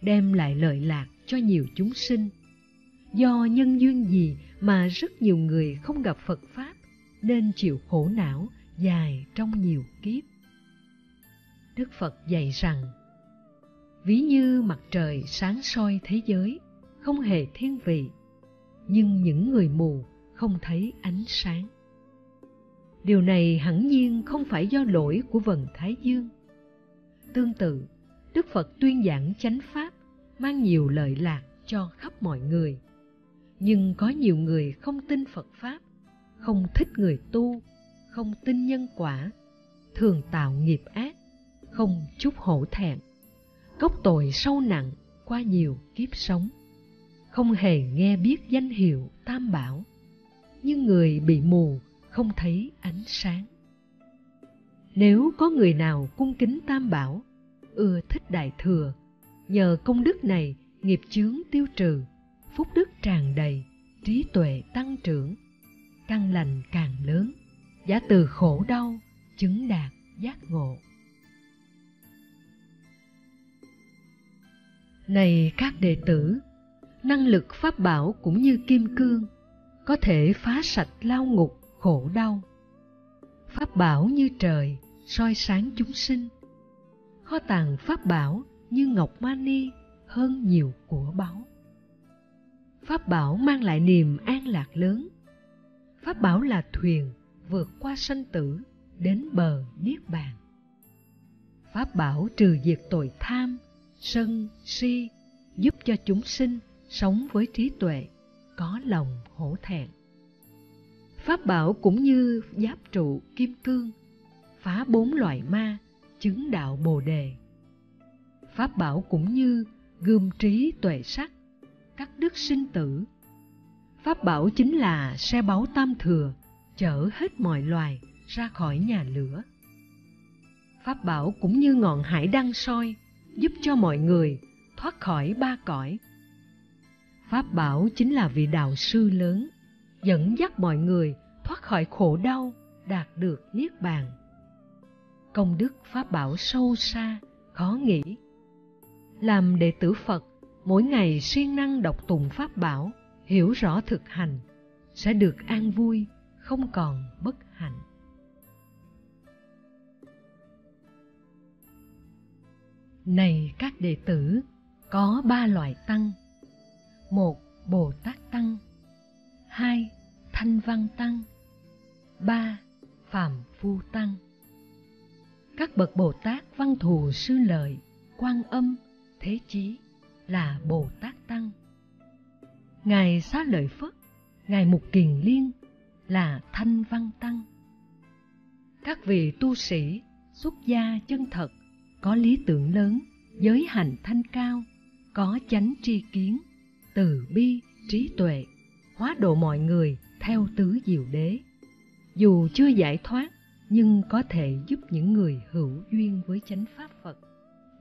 đem lại lợi lạc cho nhiều chúng sinh. Do nhân duyên gì mà rất nhiều người không gặp Phật Pháp nên chịu khổ não dài trong nhiều kiếp? Đức Phật dạy rằng: Ví như mặt trời sáng soi thế giới, không hề thiên vị, nhưng những người mù không thấy ánh sáng. Điều này hẳn nhiên không phải do lỗi của vầng thái dương. Tương tự, Đức Phật tuyên giảng chánh pháp, mang nhiều lợi lạc cho khắp mọi người. Nhưng có nhiều người không tin Phật Pháp, không thích người tu, không tin nhân quả, thường tạo nghiệp ác, không chút hổ thẹn, gốc tội sâu nặng qua nhiều kiếp sống, không hề nghe biết danh hiệu Tam Bảo, như người bị mù không thấy ánh sáng. Nếu có người nào cung kính Tam Bảo, ưa thích Đại Thừa, nhờ công đức này nghiệp chướng tiêu trừ, phúc đức tràn đầy, trí tuệ tăng trưởng, căn lành càng lớn, giả từ khổ đau, chứng đạt giác ngộ. Này các đệ tử, năng lực pháp bảo cũng như kim cương, có thể phá sạch lao ngục khổ đau. Pháp bảo như trời, soi sáng chúng sinh. Kho tàng pháp bảo như ngọc mani hơn nhiều của báu. Pháp bảo mang lại niềm an lạc lớn. Pháp bảo là thuyền vượt qua sanh tử đến bờ niết bàn. Pháp bảo trừ diệt tội tham, sân, si, giúp cho chúng sinh sống với trí tuệ, có lòng hổ thẹn. Pháp bảo cũng như giáp trụ kim cương, phá bốn loại ma, chứng đạo Bồ đề. Pháp bảo cũng như gươm trí tuệ sắc, cắt đứt sinh tử. Pháp bảo chính là xe báu tam thừa, chở hết mọi loài ra khỏi nhà lửa. Pháp bảo cũng như ngọn hải đăng soi, giúp cho mọi người thoát khỏi ba cõi. Pháp bảo chính là vị đạo sư lớn, dẫn dắt mọi người thoát khỏi khổ đau, đạt được niết bàn. Công đức pháp bảo sâu xa, khó nghĩ. Làm đệ tử Phật, mỗi ngày siêng năng đọc tụng pháp bảo, hiểu rõ thực hành, sẽ được an vui, không còn bất hạnh. Này các đệ tử, có ba loại tăng. Một, Bồ Tát tăng. Hai, Thanh văn tăng. Ba, Phàm phu tăng. Các bậc Bồ Tát Văn Thù Sư Lợi, Quan Âm, Thế Chí là Bồ Tát tăng. Ngài Xá Lợi Phất, Ngài Mục Kiền Liên là Thanh văn tăng. Các vị tu sĩ xuất gia chân thật, có lý tưởng lớn, giới hành thanh cao, có chánh tri kiến, từ bi, trí tuệ, hóa độ mọi người theo tứ diệu đế. Dù chưa giải thoát nhưng có thể giúp những người hữu duyên với chánh pháp Phật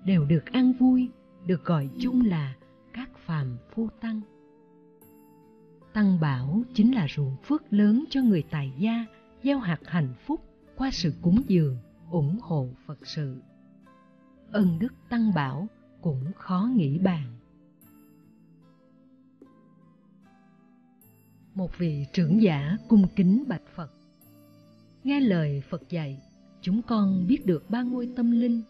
đều được an vui, được gọi chung là các phàm phu tăng. Tăng bảo chính là ruộng phước lớn cho người tài gia gieo hạt hạnh phúc qua sự cúng dường, ủng hộ Phật sự. Ân đức tăng bảo cũng khó nghĩ bàn. Một vị trưởng giả cung kính bạch Phật: nghe lời Phật dạy, chúng con biết được ba ngôi tâm linh.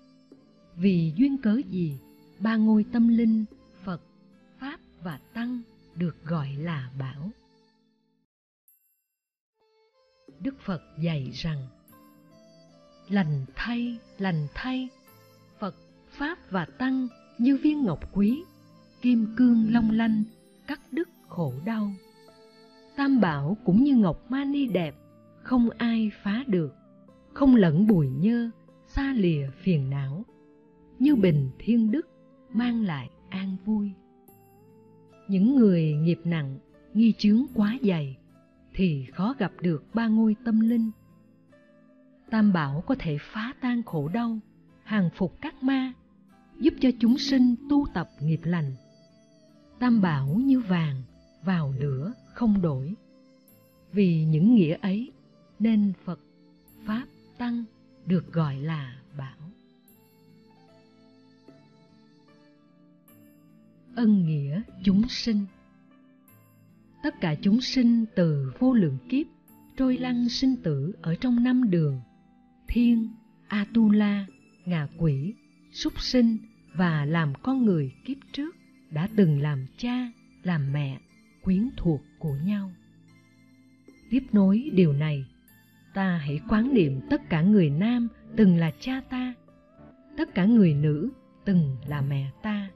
Vì duyên cớ gì ba ngôi tâm linh Phật, Pháp và Tăng được gọi là bảo? Đức Phật dạy rằng: lành thay, lành thay, Phật, Pháp và Tăng như viên ngọc quý, kim cương long lanh, cắt đứt khổ đau. Tam bảo cũng như ngọc mani đẹp, không ai phá được, không lẫn bùi nhơ, xa lìa phiền não, như bình thiên đức, mang lại an vui. Những người nghiệp nặng, nghi chướng quá dày thì khó gặp được ba ngôi tâm linh. Tam bảo có thể phá tan khổ đau, hàng phục các ma, giúp cho chúng sinh tu tập nghiệp lành. Tam bảo như vàng, vào lửa không đổi. Vì những nghĩa ấy nên Phật, Pháp, Tăng được gọi là bảo. Ân nghĩa chúng sinh. Tất cả chúng sinh từ vô lượng kiếp trôi lăn sinh tử ở trong năm đường: thiên, Atula, ngạ quỷ, súc sinh và làm con người kiếp trước đã từng làm cha, làm mẹ, quyến thuộc của nhau. Tiếp nối điều này, ta hãy quán niệm tất cả người nam từng là cha ta, tất cả người nữ từng là mẹ ta.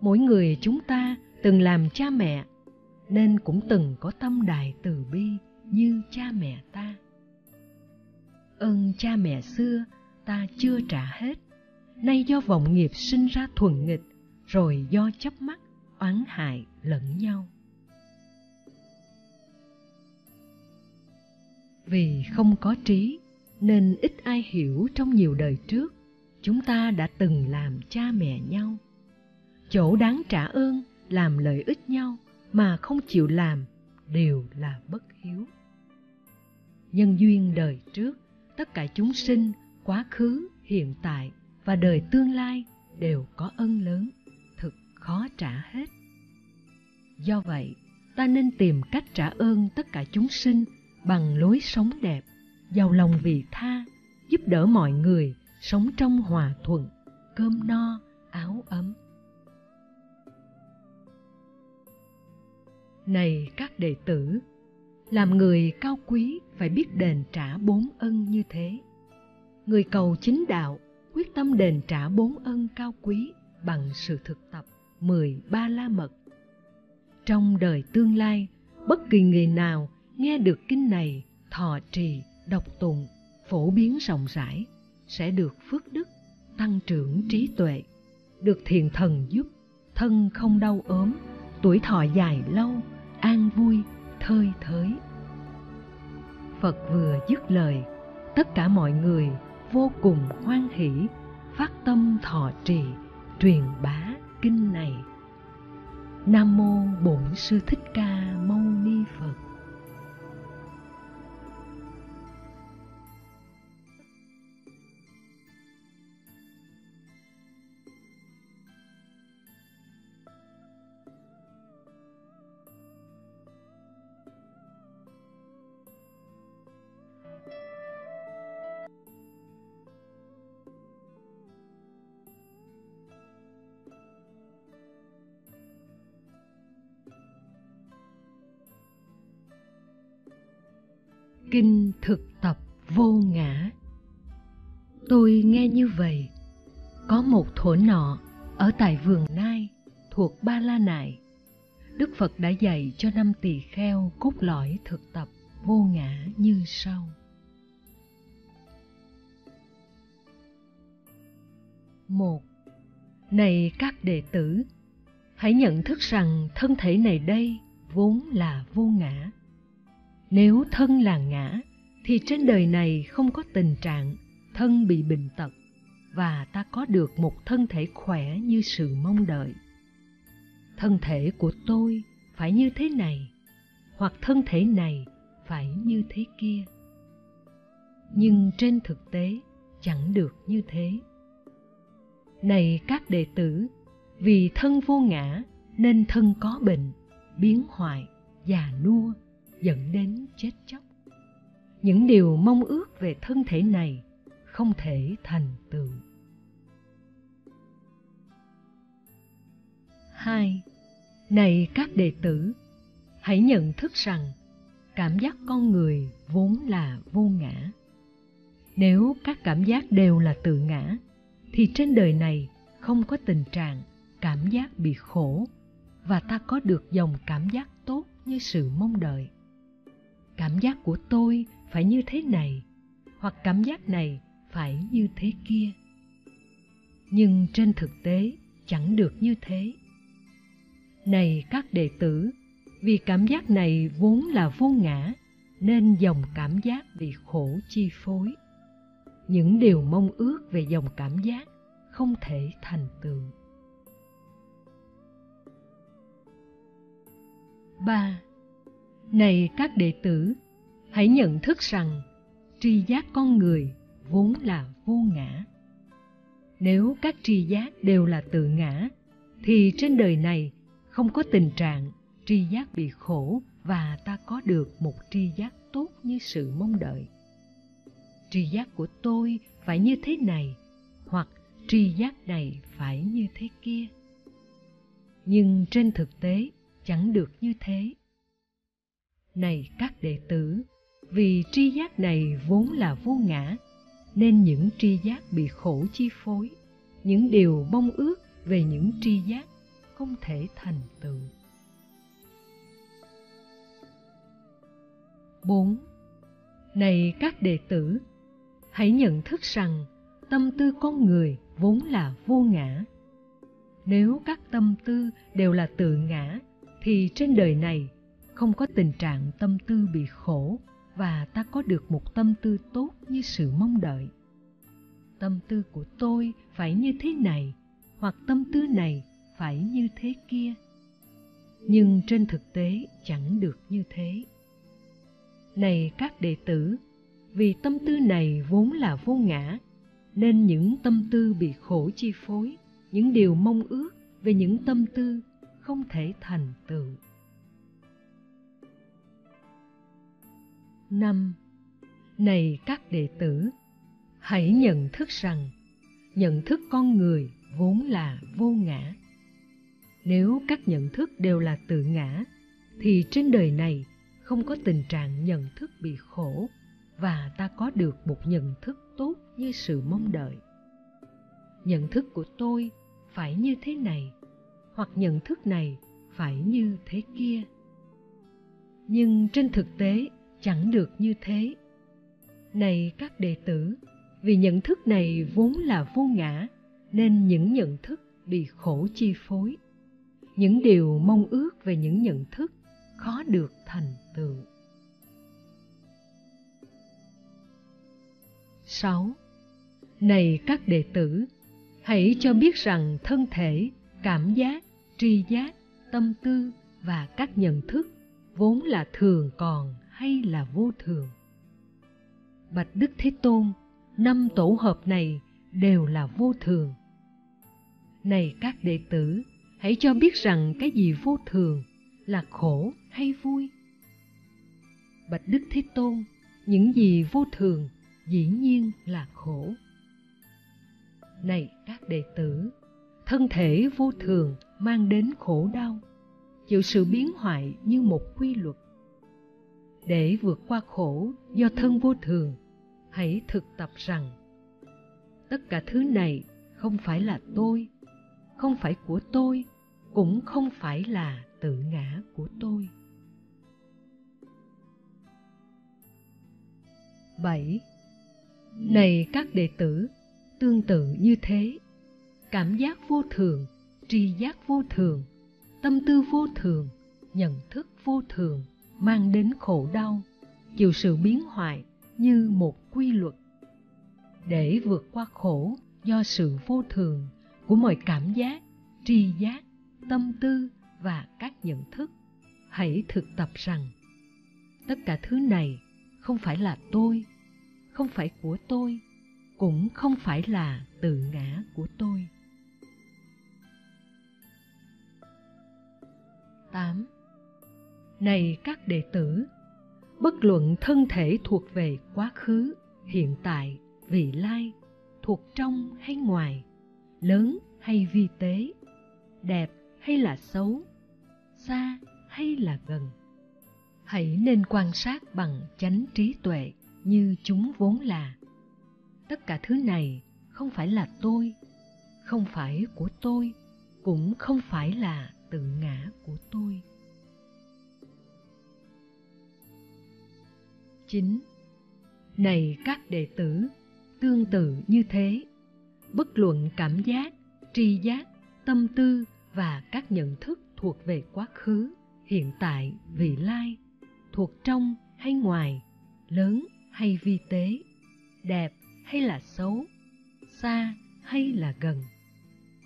Mỗi người chúng ta từng làm cha mẹ, nên cũng từng có tâm đại từ bi như cha mẹ ta. Ơn cha mẹ xưa ta chưa trả hết, nay do vọng nghiệp sinh ra thuần nghịch, rồi do chấp mắc oán hại lẫn nhau. Vì không có trí nên ít ai hiểu trong nhiều đời trước chúng ta đã từng làm cha mẹ nhau. Chỗ đáng trả ơn làm lợi ích nhau mà không chịu làm đều là bất hiếu. Nhân duyên đời trước, tất cả chúng sinh, quá khứ, hiện tại và đời tương lai đều có ân lớn, thực khó trả hết. Do vậy, ta nên tìm cách trả ơn tất cả chúng sinh bằng lối sống đẹp, giàu lòng vị tha, giúp đỡ mọi người sống trong hòa thuận, cơm no, áo ấm. Này các đệ tử, làm người cao quý phải biết đền trả bốn ân như thế. Người cầu chính đạo quyết tâm đền trả bốn ân cao quý bằng sự thực tập mười ba la mật. Trong đời tương lai, bất kỳ người nào nghe được kinh này, thọ trì, đọc tụng, phổ biến rộng rãi, sẽ được phước đức, tăng trưởng trí tuệ, được thiền thần giúp, thân không đau ốm, tuổi thọ dài lâu, an vui, thơi thới. Phật vừa dứt lời, tất cả mọi người vô cùng hoan hỷ, phát tâm thọ trì, truyền bá kinh này. Nam mô Bổn Sư Thích Ca Mâu Ni Phật. Kinh thực tập vô ngã. Tôi nghe như vậy: có một thổ nọ ở tại vườn Nai thuộc Ba La Nại, Đức Phật đã dạy cho năm tỳ kheo cốt lõi thực tập vô ngã như sau. Một. Này các đệ tử, hãy nhận thức rằng thân thể này đây vốn là vô ngã. Nếu thân là ngã thì trên đời này không có tình trạng thân bị bệnh tật và ta có được một thân thể khỏe như sự mong đợi. Thân thể của tôi phải như thế này, hoặc thân thể này phải như thế kia. Nhưng trên thực tế chẳng được như thế. Này các đệ tử, vì thân vô ngã nên thân có bệnh, biến hoại, già nua, dẫn đến chết chóc. Những điều mong ước về thân thể này không thể thành tựu. Hai. Này các đệ tử, hãy nhận thức rằng cảm giác con người vốn là vô ngã. Nếu các cảm giác đều là tự ngã, thì trên đời này không có tình trạng cảm giác bị khổ và ta có được dòng cảm giác tốt như sự mong đợi. Cảm giác của tôi phải như thế này, hoặc cảm giác này phải như thế kia. Nhưng trên thực tế chẳng được như thế. Này các đệ tử, vì cảm giác này vốn là vô ngã, nên dòng cảm giác bị khổ chi phối. Những điều mong ước về dòng cảm giác không thể thành tựu. Ba. Này các đệ tử, hãy nhận thức rằng tri giác con người vốn là vô ngã. Nếu các tri giác đều là tự ngã, thì trên đời này không có tình trạng tri giác bị khổ và ta có được một tri giác tốt như sự mong đợi. Tri giác của tôi phải như thế này, hoặc tri giác này phải như thế kia. Nhưng trên thực tế chẳng được như thế. Này các đệ tử, vì tri giác này vốn là vô ngã, nên những tri giác bị khổ chi phối, những điều mong ước về những tri giác không thể thành tựu. Bốn. Này các đệ tử, hãy nhận thức rằng tâm tư con người vốn là vô ngã. Nếu các tâm tư đều là tự ngã, thì trên đời này không có tình trạng tâm tư bị khổ và ta có được một tâm tư tốt như sự mong đợi. Tâm tư của tôi phải như thế này, hoặc tâm tư này phải như thế kia. Nhưng trên thực tế chẳng được như thế. Này các đệ tử, vì tâm tư này vốn là vô ngã, nên những tâm tư bị khổ chi phối, những điều mong ước về những tâm tư không thể thành tựu. Năm. Này các đệ tử, hãy nhận thức rằng nhận thức con người vốn là vô ngã. Nếu các nhận thức đều là tự ngã, thì trên đời này không có tình trạng nhận thức bị khổ và ta có được một nhận thức tốt như sự mong đợi. Nhận thức của tôi phải như thế này, hoặc nhận thức này phải như thế kia. Nhưng trên thực tế chẳng được như thế. Này các đệ tử, vì nhận thức này vốn là vô ngã, nên những nhận thức bị khổ chi phối. Những điều mong ước về những nhận thức khó được thành tựu. Sáu. Này các đệ tử, hãy cho biết rằng thân thể, cảm giác, tri giác, tâm tư và các nhận thức vốn là thường còn hay là vô thường. Bạch Đức Thế Tôn, năm tổ hợp này đều là vô thường. Này các đệ tử, hãy cho biết rằng cái gì vô thường, là khổ hay vui? Bạch Đức Thế Tôn, những gì vô thường dĩ nhiên là khổ. Này các đệ tử, thân thể vô thường mang đến khổ đau, chịu sự biến hoại như một quy luật. Để vượt qua khổ do thân vô thường, hãy thực tập rằng tất cả thứ này không phải là tôi, không phải của tôi, cũng không phải là tự ngã của tôi. Bảy. Này các đệ tử, tương tự như thế, cảm giác vô thường, tri giác vô thường, tâm tư vô thường, nhận thức vô thường mang đến khổ đau, chịu sự biến hoại như một quy luật. Để vượt qua khổ do sự vô thường của mọi cảm giác, tri giác, tâm tư và các nhận thức, hãy thực tập rằng tất cả thứ này không phải là tôi, không phải của tôi, cũng không phải là tự ngã của tôi. tám. Này các đệ tử, bất luận thân thể thuộc về quá khứ, hiện tại, vị lai, thuộc trong hay ngoài, lớn hay vi tế, đẹp hay là xấu, xa hay là gần, hãy nên quan sát bằng chánh trí tuệ như chúng vốn là. Tất cả thứ này không phải là tôi, không phải của tôi, cũng không phải là tự ngã của tôi. chín. Này các đệ tử, tương tự như thế, bất luận cảm giác, tri giác, tâm tư và các nhận thức thuộc về quá khứ, hiện tại, vị lai, thuộc trong hay ngoài, lớn hay vi tế, đẹp hay là xấu, xa hay là gần,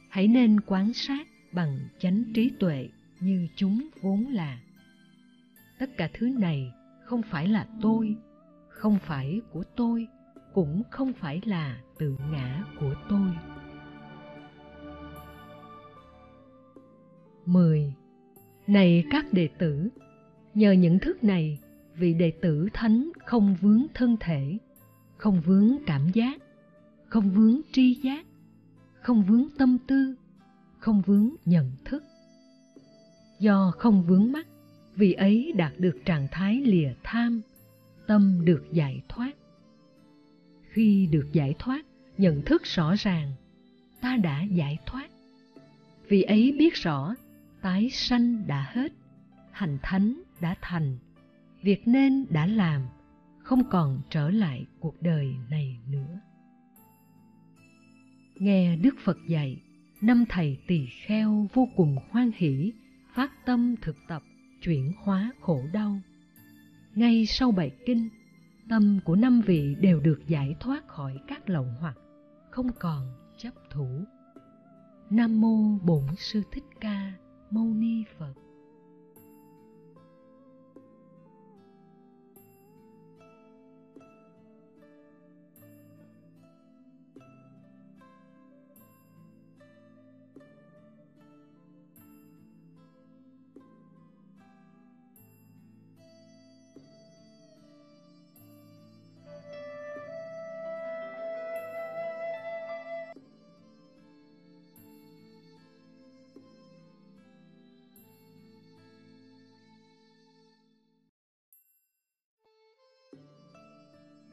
hãy nên quan sát bằng chánh trí tuệ như chúng vốn là. Tất cả thứ này không phải là tôi, không phải của tôi, cũng không phải là tự ngã của tôi. mười. Này các đệ tử, nhờ những thức này, vị đệ tử thánh không vướng thân thể, không vướng cảm giác, không vướng tri giác, không vướng tâm tư, không vướng nhận thức. Do không vướng mắc, vị ấy đạt được trạng thái lìa tham, tâm được giải thoát. Khi được giải thoát, nhận thức rõ ràng, ta đã giải thoát. Vị ấy biết rõ, tái sanh đã hết, hành thánh đã thành, việc nên đã làm, không còn trở lại cuộc đời này nữa. Nghe Đức Phật dạy, năm thầy tỳ kheo vô cùng hoan hỷ, phát tâm thực tập, chuyển hóa khổ đau. Ngay sau bài kinh, tâm của năm vị đều được giải thoát khỏi các lậu hoặc, không còn chấp thủ. Nam mô Bổn Sư Thích Ca Mâu Ni Phật.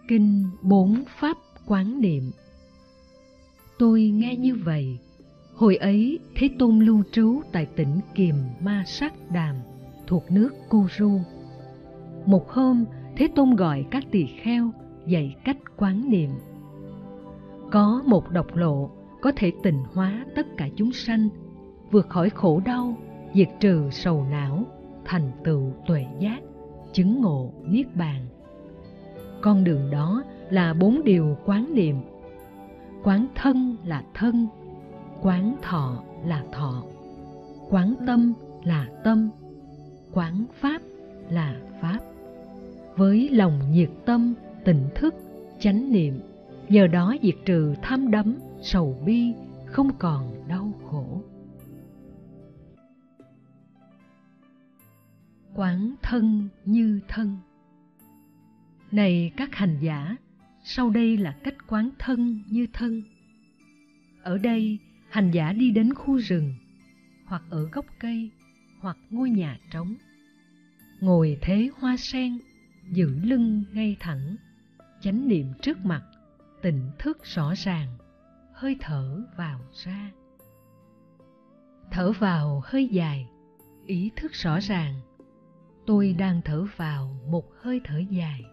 Kinh Bốn Pháp Quán Niệm. Tôi nghe như vậy, hồi ấy Thế Tôn lưu trú tại tỉnh Kiềm Ma Sắc Đàm, thuộc nước Kuru. Một hôm, Thế Tôn gọi các tỳ kheo dạy cách quán niệm. Có một độc lộ có thể tịnh hóa tất cả chúng sanh, vượt khỏi khổ đau, diệt trừ sầu não, thành tựu tuệ giác, chứng ngộ niết bàn. Con đường đó là bốn điều quán niệm. Quán thân là thân, quán thọ là thọ, quán tâm là tâm, quán pháp là pháp. Với lòng nhiệt tâm, tỉnh thức, chánh niệm, nhờ đó diệt trừ tham đắm, sầu bi, không còn đau khổ. Quán thân như thân. Này các hành giả, sau đây là cách quán thân như thân. Ở đây, hành giả đi đến khu rừng, hoặc ở gốc cây, hoặc ngôi nhà trống. Ngồi thế hoa sen, giữ lưng ngay thẳng, chánh niệm trước mặt, tỉnh thức rõ ràng, hơi thở vào ra. Thở vào hơi dài, ý thức rõ ràng, tôi đang thở vào một hơi thở dài.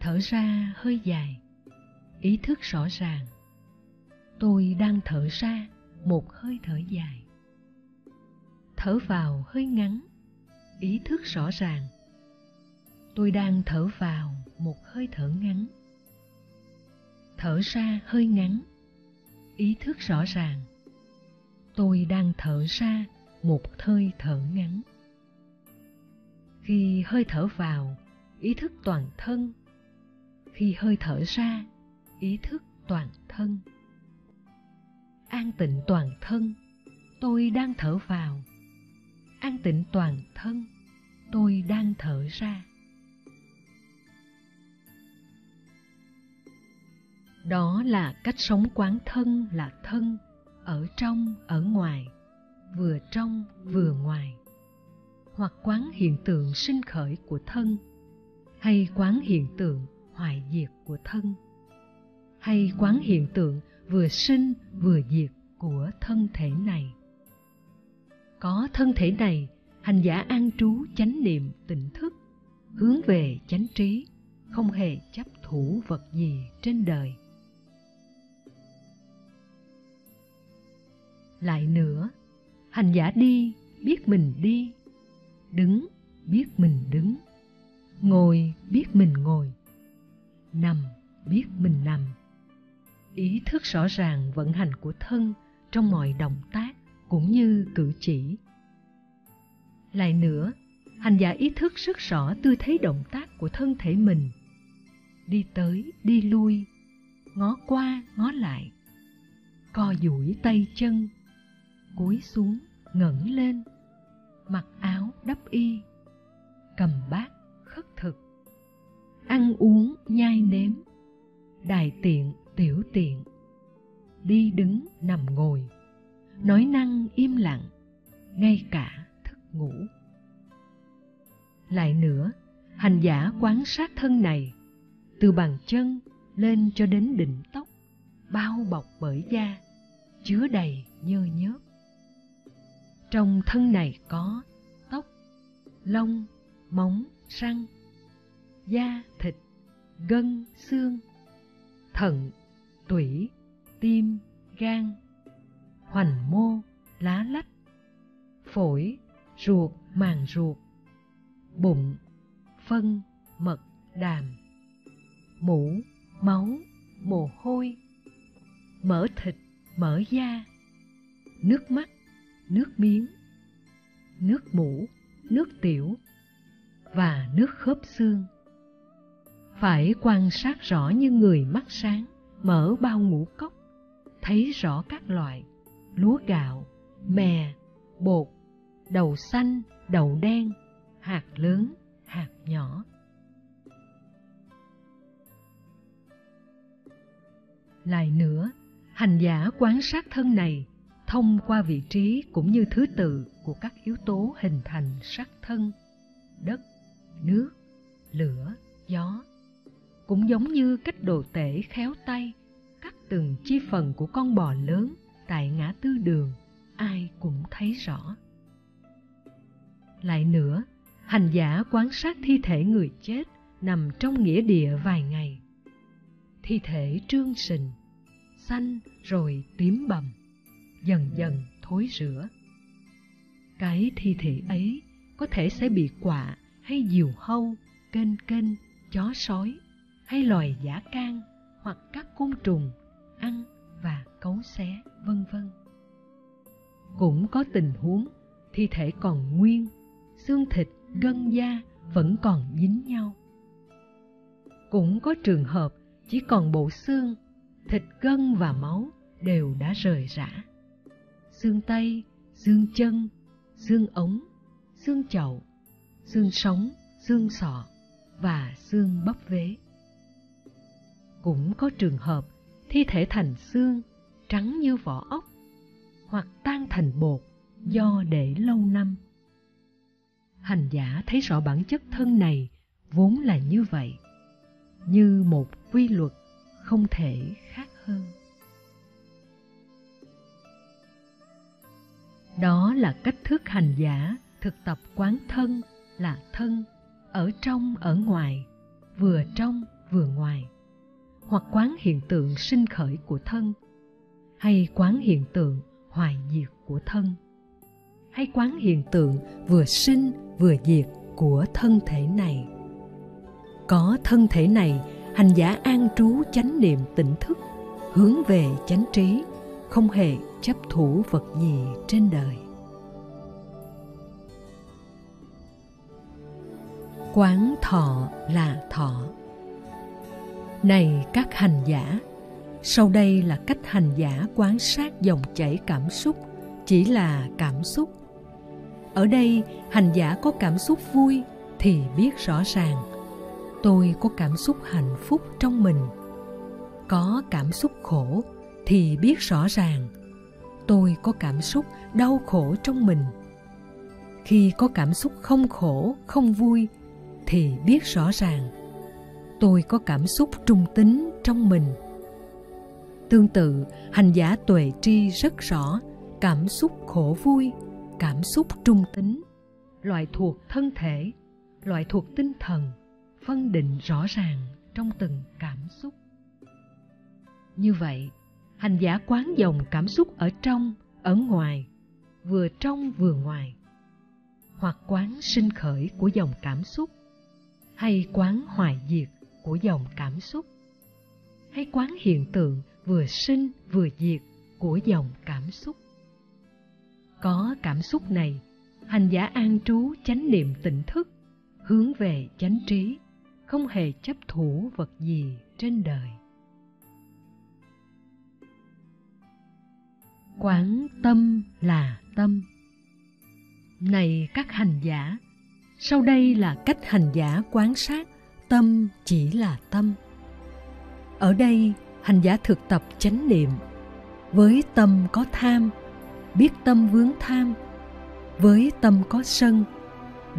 Thở ra hơi dài, ý thức rõ ràng, tôi đang thở ra một hơi thở dài. Thở vào hơi ngắn, ý thức rõ ràng, tôi đang thở vào một hơi thở ngắn. Thở ra hơi ngắn, ý thức rõ ràng. Tôi đang thở ra một hơi thở ngắn. Khi hơi thở vào, ý thức toàn thân. Khi hơi thở ra, ý thức toàn thân. An tịnh toàn thân, tôi đang thở vào. An tịnh toàn thân, tôi đang thở ra. Đó là cách sống quán thân là thân, ở trong, ở ngoài, vừa trong, vừa ngoài. Hoặc quán hiện tượng sinh khởi của thân, hay quán hiện tượng hoại diệt của thân, hay quán hiện tượng vừa sinh vừa diệt của thân thể này. Có thân thể này, hành giả an trú chánh niệm tỉnh thức, hướng về chánh trí, không hề chấp thủ vật gì trên đời. Lại nữa, hành giả đi, biết mình đi, đứng, biết mình đứng, ngồi, biết mình ngồi, nằm, biết mình nằm. Ý thức rõ ràng vận hành của thân trong mọi động tác cũng như cử chỉ. Lại nữa, hành giả ý thức rất rõ tư thế động tác của thân thể mình. Đi tới, đi lui, ngó qua, ngó lại, co duỗi tay chân, cúi xuống, ngẩng lên, mặc áo đắp y, cầm bát khất thực, ăn uống nhai nếm, đại tiện tiểu tiện, đi đứng nằm ngồi, nói năng im lặng, ngay cả thức ngủ. Lại nữa, hành giả quan sát thân này, từ bàn chân lên cho đến đỉnh tóc, bao bọc bởi da, chứa đầy nhơ nhớp. Trong thân này có tóc, lông, móng, răng, da, thịt, gân, xương, thận, tủy, tim, gan, hoành mô, lá lách, phổi, ruột, màng ruột, bụng, phân, mật, đàm, mũ, máu, mồ hôi, mỡ thịt, mỡ da, nước mắt, nước miếng, nước mũ, nước tiểu và nước khớp xương. Phải quan sát rõ như người mắt sáng, mở bao ngũ cốc, thấy rõ các loại lúa gạo, mè, bột, đậu xanh, đậu đen, hạt lớn, hạt nhỏ. Lại nữa, hành giả quan sát thân này thông qua vị trí cũng như thứ tự của các yếu tố hình thành sắc thân, đất, nước, lửa, gió, cũng giống như cách đồ tể khéo tay cắt từng chi phần của con bò lớn tại ngã tư đường, ai cũng thấy rõ. Lại nữa, hành giả quan sát thi thể người chết nằm trong nghĩa địa vài ngày. Thi thể trương sình, xanh rồi tím bầm, dần dần thối rữa. Cái thi thể ấy có thể sẽ bị quạ hay diều hâu, kênh kênh, chó sói hay loài dã can hoặc các côn trùng ăn và cấu xé, vân vân. Cũng có tình huống thi thể còn nguyên, xương thịt, gân da vẫn còn dính nhau. Cũng có trường hợp chỉ còn bộ xương, thịt gân và máu đều đã rời rã. Xương tay, xương chân, xương ống, xương chậu, xương sống, xương sọ và xương bắp vế. Cũng có trường hợp thi thể thành xương, trắng như vỏ ốc, hoặc tan thành bột do để lâu năm. Hành giả thấy rõ bản chất thân này vốn là như vậy, như một quy luật không thể khác hơn. Đó là cách thức hành giả thực tập quán thân là thân, ở trong ở ngoài, vừa trong vừa ngoài, hoặc quán hiện tượng sinh khởi của thân, hay quán hiện tượng hoại diệt của thân, hay quán hiện tượng vừa sinh vừa diệt của thân thể này. Có thân thể này, hành giả an trú chánh niệm tỉnh thức, hướng về chánh trí, không hề chấp thủ vật gì trên đời. Quán thọ là thọ. Này các hành giả, sau đây là cách hành giả quan sát dòng chảy cảm xúc, chỉ là cảm xúc. Ở đây, hành giả có cảm xúc vui thì biết rõ ràng, tôi có cảm xúc hạnh phúc trong mình. Có cảm xúc khổ thì biết rõ ràng, tôi có cảm xúc đau khổ trong mình. Khi có cảm xúc không khổ, không vui thì biết rõ ràng, tôi có cảm xúc trung tính trong mình. Tương tự, hành giả tuệ tri rất rõ cảm xúc khổ vui, cảm xúc trung tính, loại thuộc thân thể, loại thuộc tinh thần, phân định rõ ràng trong từng cảm xúc. Như vậy, hành giả quán dòng cảm xúc ở trong, ở ngoài, vừa trong vừa ngoài, hoặc quán sinh khởi của dòng cảm xúc, hay quán hoại diệt của dòng cảm xúc, hay quán hiện tượng vừa sinh vừa diệt của dòng cảm xúc. Có cảm xúc này, hành giả an trú chánh niệm tỉnh thức, hướng về chánh trí, không hề chấp thủ vật gì trên đời. Quán tâm là tâm. Này các hành giả, sau đây là cách hành giả quán sát tâm chỉ là tâm. Ở đây, hành giả thực tập chánh niệm. Với tâm có tham, biết tâm vướng tham. Với tâm có sân,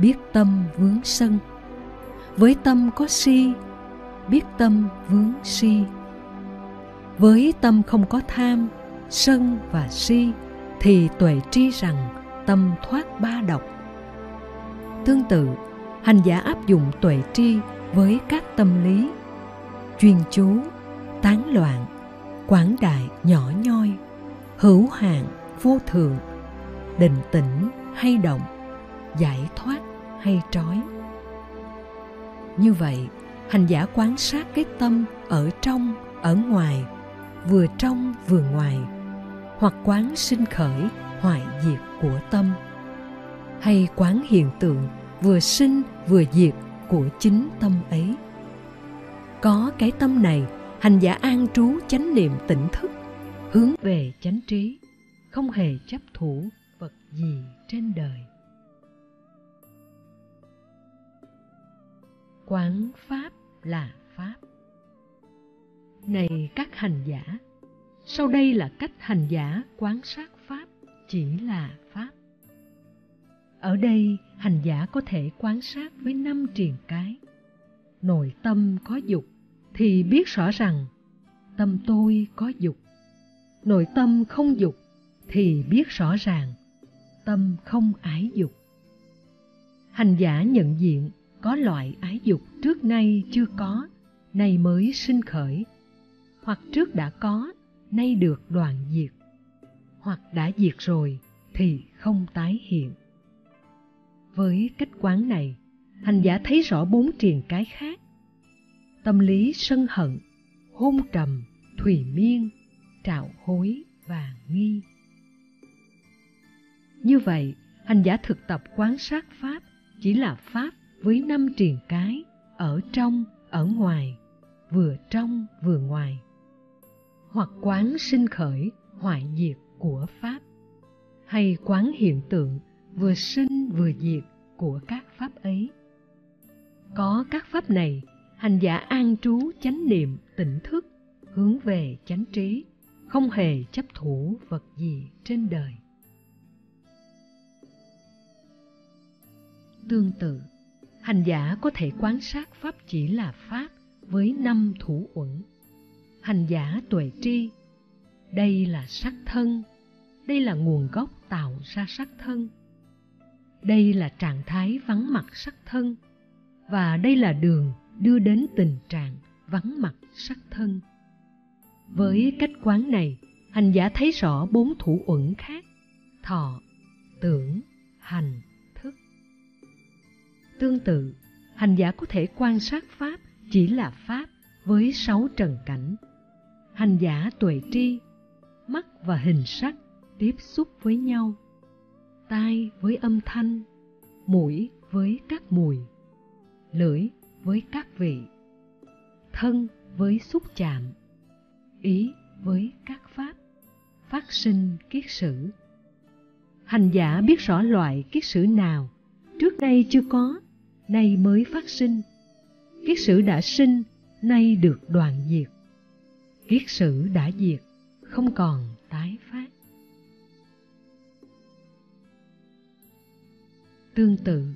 biết tâm vướng sân. Với tâm có si, biết tâm vướng si. Với tâm không có tham, sân và si thì tuệ tri rằng tâm thoát ba độc. Tương tự, hành giả áp dụng tuệ tri với các tâm lý: chuyên chú, tán loạn, quảng đại nhỏ nhoi, hữu hạn vô thường, định tĩnh hay động, giải thoát hay trói. Như vậy, hành giả quan sát cái tâm ở trong, ở ngoài, vừa trong vừa ngoài, hoặc quán sinh khởi hoại diệt của tâm, hay quán hiện tượng vừa sinh vừa diệt của chính tâm ấy. Có cái tâm này, hành giả an trú chánh niệm tỉnh thức, hướng về chánh trí, không hề chấp thủ vật gì trên đời. Quán pháp là pháp. Này các hành giả, sau đây là cách hành giả quán sát pháp chỉ là pháp. Ở đây, hành giả có thể quán sát với năm triền cái. Nội tâm có dục thì biết rõ rằng tâm tôi có dục. Nội tâm không dục thì biết rõ ràng tâm không ái dục. Hành giả nhận diện có loại ái dục trước nay chưa có, nay mới sinh khởi, hoặc trước đã có, nay được đoạn diệt, hoặc đã diệt rồi thì không tái hiện. Với cách quán này, hành giả thấy rõ bốn triền cái khác: tâm lý sân hận, hôn trầm, thùy miên, trạo hối và nghi. Như vậy, hành giả thực tập quán sát pháp chỉ là pháp với năm triền cái ở trong, ở ngoài, vừa trong vừa ngoài, hoặc quán sinh khởi hoại diệt của pháp, hay quán hiện tượng vừa sinh vừa diệt của các pháp ấy. Có các pháp này, hành giả an trú chánh niệm tỉnh thức, hướng về chánh trí, không hề chấp thủ vật gì trên đời. Tương tự, hành giả có thể quán sát pháp chỉ là pháp với năm thủ uẩn. Hành giả tuệ tri, đây là sắc thân, đây là nguồn gốc tạo ra sắc thân, đây là trạng thái vắng mặt sắc thân, và đây là đường đưa đến tình trạng vắng mặt sắc thân. Với cách quán này, hành giả thấy rõ bốn thủ uẩn khác: thọ, tưởng, hành, thức. Tương tự, hành giả có thể quan sát Pháp chỉ là Pháp với sáu trần cảnh. Hành giả tuệ tri, mắt và hình sắc tiếp xúc với nhau, tai với âm thanh, mũi với các mùi, lưỡi với các vị, thân với xúc chạm, ý với các pháp, phát sinh kiết sử. Hành giả biết rõ loại kiết sử nào trước nay chưa có, nay mới phát sinh. Kiết sử đã sinh, nay được đoạn diệt. Kiết sử đã diệt, không còn tái phát. Tương tự,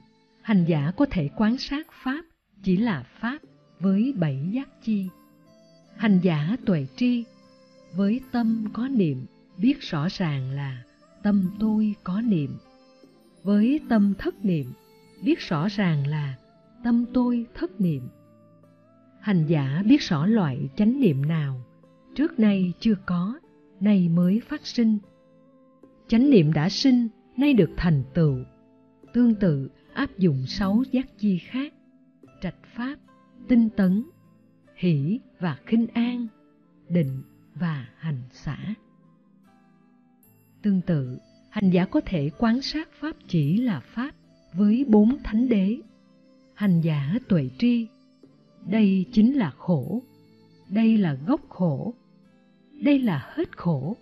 hành giả có thể quan sát Pháp chỉ là Pháp với bảy giác chi. Hành giả tuệ tri, với tâm có niệm biết rõ ràng là tâm tôi có niệm, với tâm thất niệm biết rõ ràng là tâm tôi thất niệm. Hành giả biết rõ loại chánh niệm nào trước nay chưa có, nay mới phát sinh. Chánh niệm đã sinh, nay được thành tựu. Tương tự áp dụng sáu giác chi khác: trạch pháp, tinh tấn, hỷ và khinh an, định và hành xả. Tương tự, hành giả có thể quan sát Pháp chỉ là Pháp với bốn thánh đế. Hành giả tuệ tri, đây chính là khổ, đây là gốc khổ, đây là hết khổ,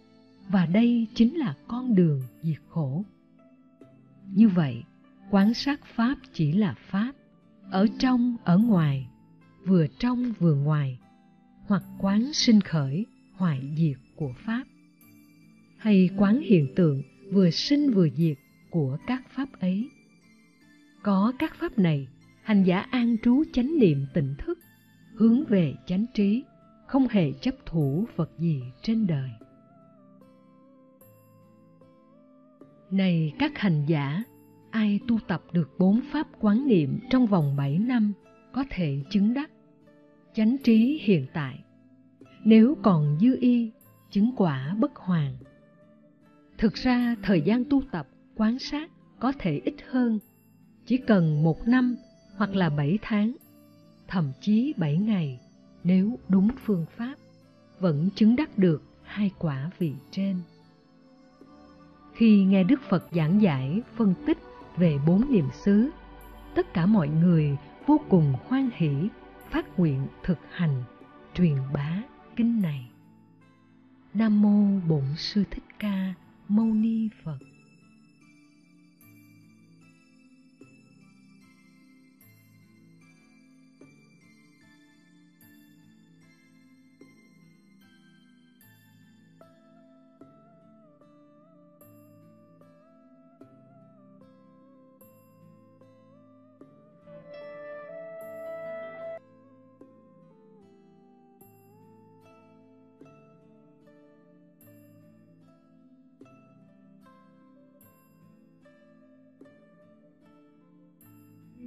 và đây chính là con đường diệt khổ. Như vậy, quan sát Pháp chỉ là Pháp, ở trong, ở ngoài, vừa trong vừa ngoài, hoặc quán sinh khởi, hoại diệt của Pháp, hay quán hiện tượng vừa sinh vừa diệt của các Pháp ấy. Có các Pháp này, hành giả an trú chánh niệm tỉnh thức, hướng về chánh trí, không hề chấp thủ vật gì trên đời. Này các hành giả, ai tu tập được bốn Pháp quán niệm trong vòng bảy năm có thể chứng đắc chánh trí hiện tại. Nếu còn dư y, chứng quả bất hoàn. Thực ra thời gian tu tập, quán sát có thể ít hơn, chỉ cần một năm hoặc là bảy tháng, thậm chí bảy ngày nếu đúng phương pháp, vẫn chứng đắc được hai quả vị trên. Khi nghe Đức Phật giảng giải, phân tích về bốn niệm xứ, tất cả mọi người vô cùng hoan hỷ, phát nguyện thực hành, truyền bá kinh này. Nam mô Bổn Sư Thích Ca Mâu Ni Phật.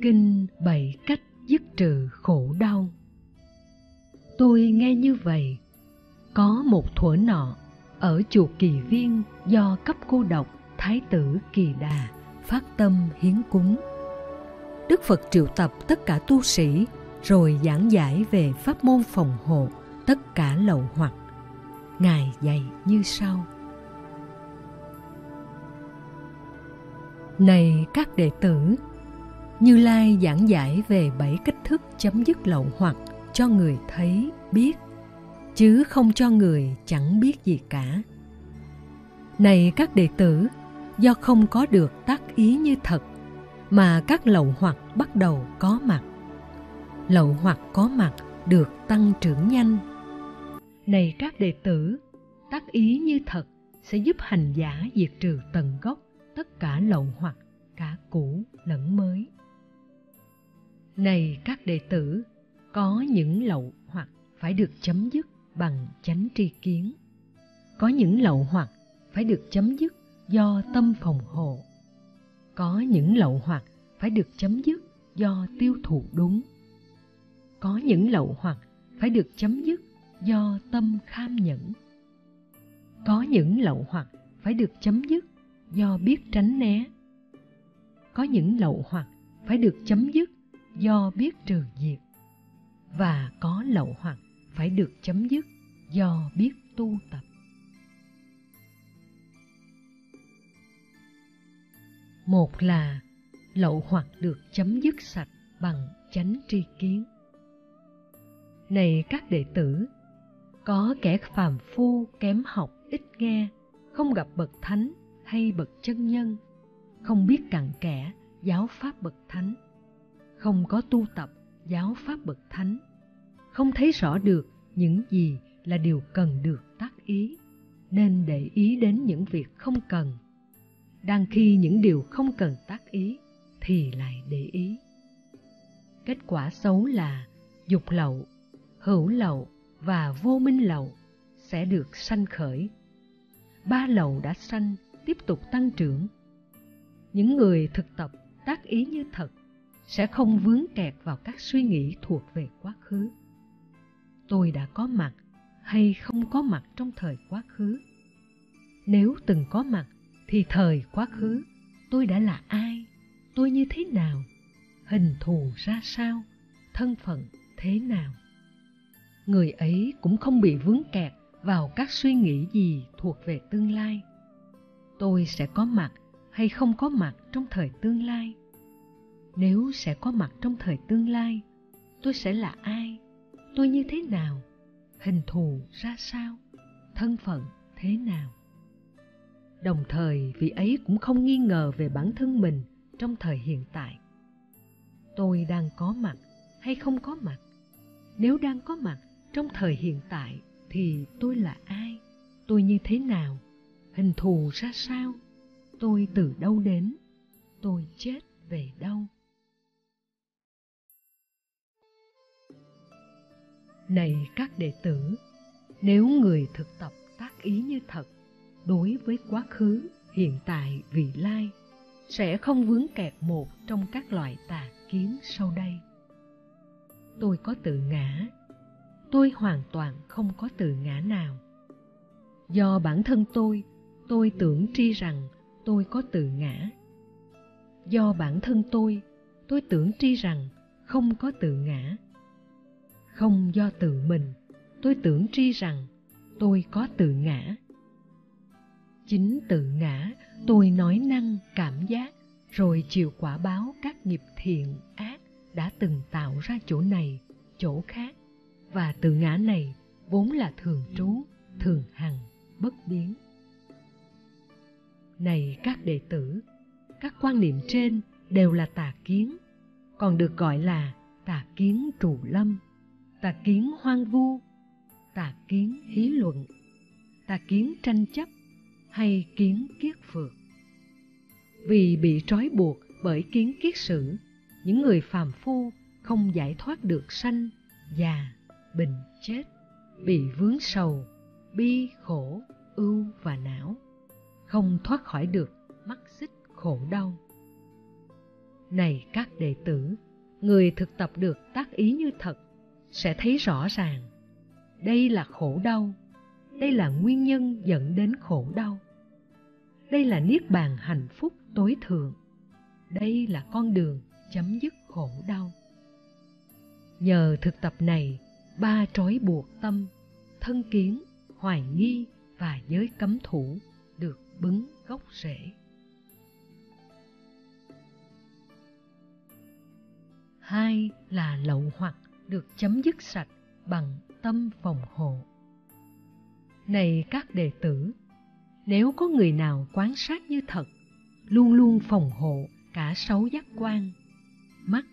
Kinh bảy cách dứt trừ khổ đau. Tôi nghe như vậy, có một thuở nọ ở chùa Kỳ Viên do cấp cô độc Thái tử Kỳ Đà phát tâm hiến cúng, Đức Phật triệu tập tất cả tu sĩ rồi giảng giải về pháp môn phòng hộ tất cả lậu hoặc. Ngài dạy như sau: Này các đệ tử, Như Lai giảng giải về bảy cách thức chấm dứt lậu hoặc cho người thấy, biết, chứ không cho người chẳng biết gì cả. Này các đệ tử, do không có được tác ý như thật, mà các lậu hoặc bắt đầu có mặt. Lậu hoặc có mặt được tăng trưởng nhanh. Này các đệ tử, tác ý như thật sẽ giúp hành giả diệt trừ tận gốc tất cả lậu hoặc, cả cũ lẫn mới. Này các đệ tử, có những lậu hoặc phải được chấm dứt bằng chánh tri kiến. Có những lậu hoặc phải được chấm dứt do tâm phòng hộ. Có những lậu hoặc phải được chấm dứt do tiêu thụ đúng. Có những lậu hoặc phải được chấm dứt do tâm kham nhẫn. Có những lậu hoặc phải được chấm dứt do biết tránh né. Có những lậu hoặc phải được chấm dứt do biết trừ diệt, và có lậu hoặc phải được chấm dứt do biết tu tập. Một là lậu hoặc được chấm dứt sạch bằng chánh tri kiến. Này các đệ tử, có kẻ phàm phu kém học ít nghe, không gặp bậc thánh hay bậc chân nhân, không biết cặn kẽ giáo pháp bậc thánh, không có tu tập giáo pháp bậc thánh, không thấy rõ được những gì là điều cần được tác ý, nên để ý đến những việc không cần, đang khi những điều không cần tác ý thì lại để ý. Kết quả xấu là dục lậu, hữu lậu và vô minh lậu sẽ được sanh khởi. Ba lậu đã sanh tiếp tục tăng trưởng. Những người thực tập tác ý như thật sẽ không vướng kẹt vào các suy nghĩ thuộc về quá khứ. Tôi đã có mặt hay không có mặt trong thời quá khứ? Nếu từng có mặt thì thời quá khứ tôi đã là ai? Tôi như thế nào? Hình thù ra sao? Thân phận thế nào? Người ấy cũng không bị vướng kẹt vào các suy nghĩ gì thuộc về tương lai. Tôi sẽ có mặt hay không có mặt trong thời tương lai? Nếu sẽ có mặt trong thời tương lai, tôi sẽ là ai? Tôi như thế nào? Hình thù ra sao? Thân phận thế nào? Đồng thời vị ấy cũng không nghi ngờ về bản thân mình trong thời hiện tại. Tôi đang có mặt hay không có mặt? Nếu đang có mặt trong thời hiện tại thì tôi là ai? Tôi như thế nào? Hình thù ra sao? Tôi từ đâu đến? Tôi chết về đâu? Này các đệ tử, nếu người thực tập tác ý như thật đối với quá khứ, hiện tại, vị lai, sẽ không vướng kẹt một trong các loại tà kiến sau đây. Tôi có tự ngã. Tôi hoàn toàn không có tự ngã nào. Do bản thân tôi, tôi tưởng tri rằng tôi có tự ngã. Do bản thân tôi, tôi tưởng tri rằng không có tự ngã. Không do tự mình, tôi tưởng tri rằng tôi có tự ngã. Chính tự ngã, tôi nói năng, cảm giác, rồi chịu quả báo các nghiệp thiện, ác đã từng tạo ra chỗ này, chỗ khác, và tự ngã này vốn là thường trú, thường hằng, bất biến. Này các đệ tử, các quan niệm trên đều là tà kiến, còn được gọi là tà kiến trù lâm, tà kiến hoang vu, tà kiến hí luận, tà kiến tranh chấp, hay kiến kiết phược. Vì bị trói buộc bởi kiến kiết sử, những người phàm phu không giải thoát được sanh, già, bệnh, chết, bị vướng sầu, bi, khổ, ưu và não, không thoát khỏi được mắc xích khổ đau. Này các đệ tử, người thực tập được tác ý như thật sẽ thấy rõ ràng, đây là khổ đau, đây là nguyên nhân dẫn đến khổ đau. Đây là niết bàn hạnh phúc tối thượng. Đây là con đường chấm dứt khổ đau. Nhờ thực tập này, ba trói buộc tâm, thân kiến, hoài nghi và giới cấm thủ được bứng gốc rễ. Hai là lậu hoặc được chấm dứt sạch bằng tâm phòng hộ. Này các đệ tử, nếu có người nào quán sát như thật, luôn luôn phòng hộ cả sáu giác quan, mắt,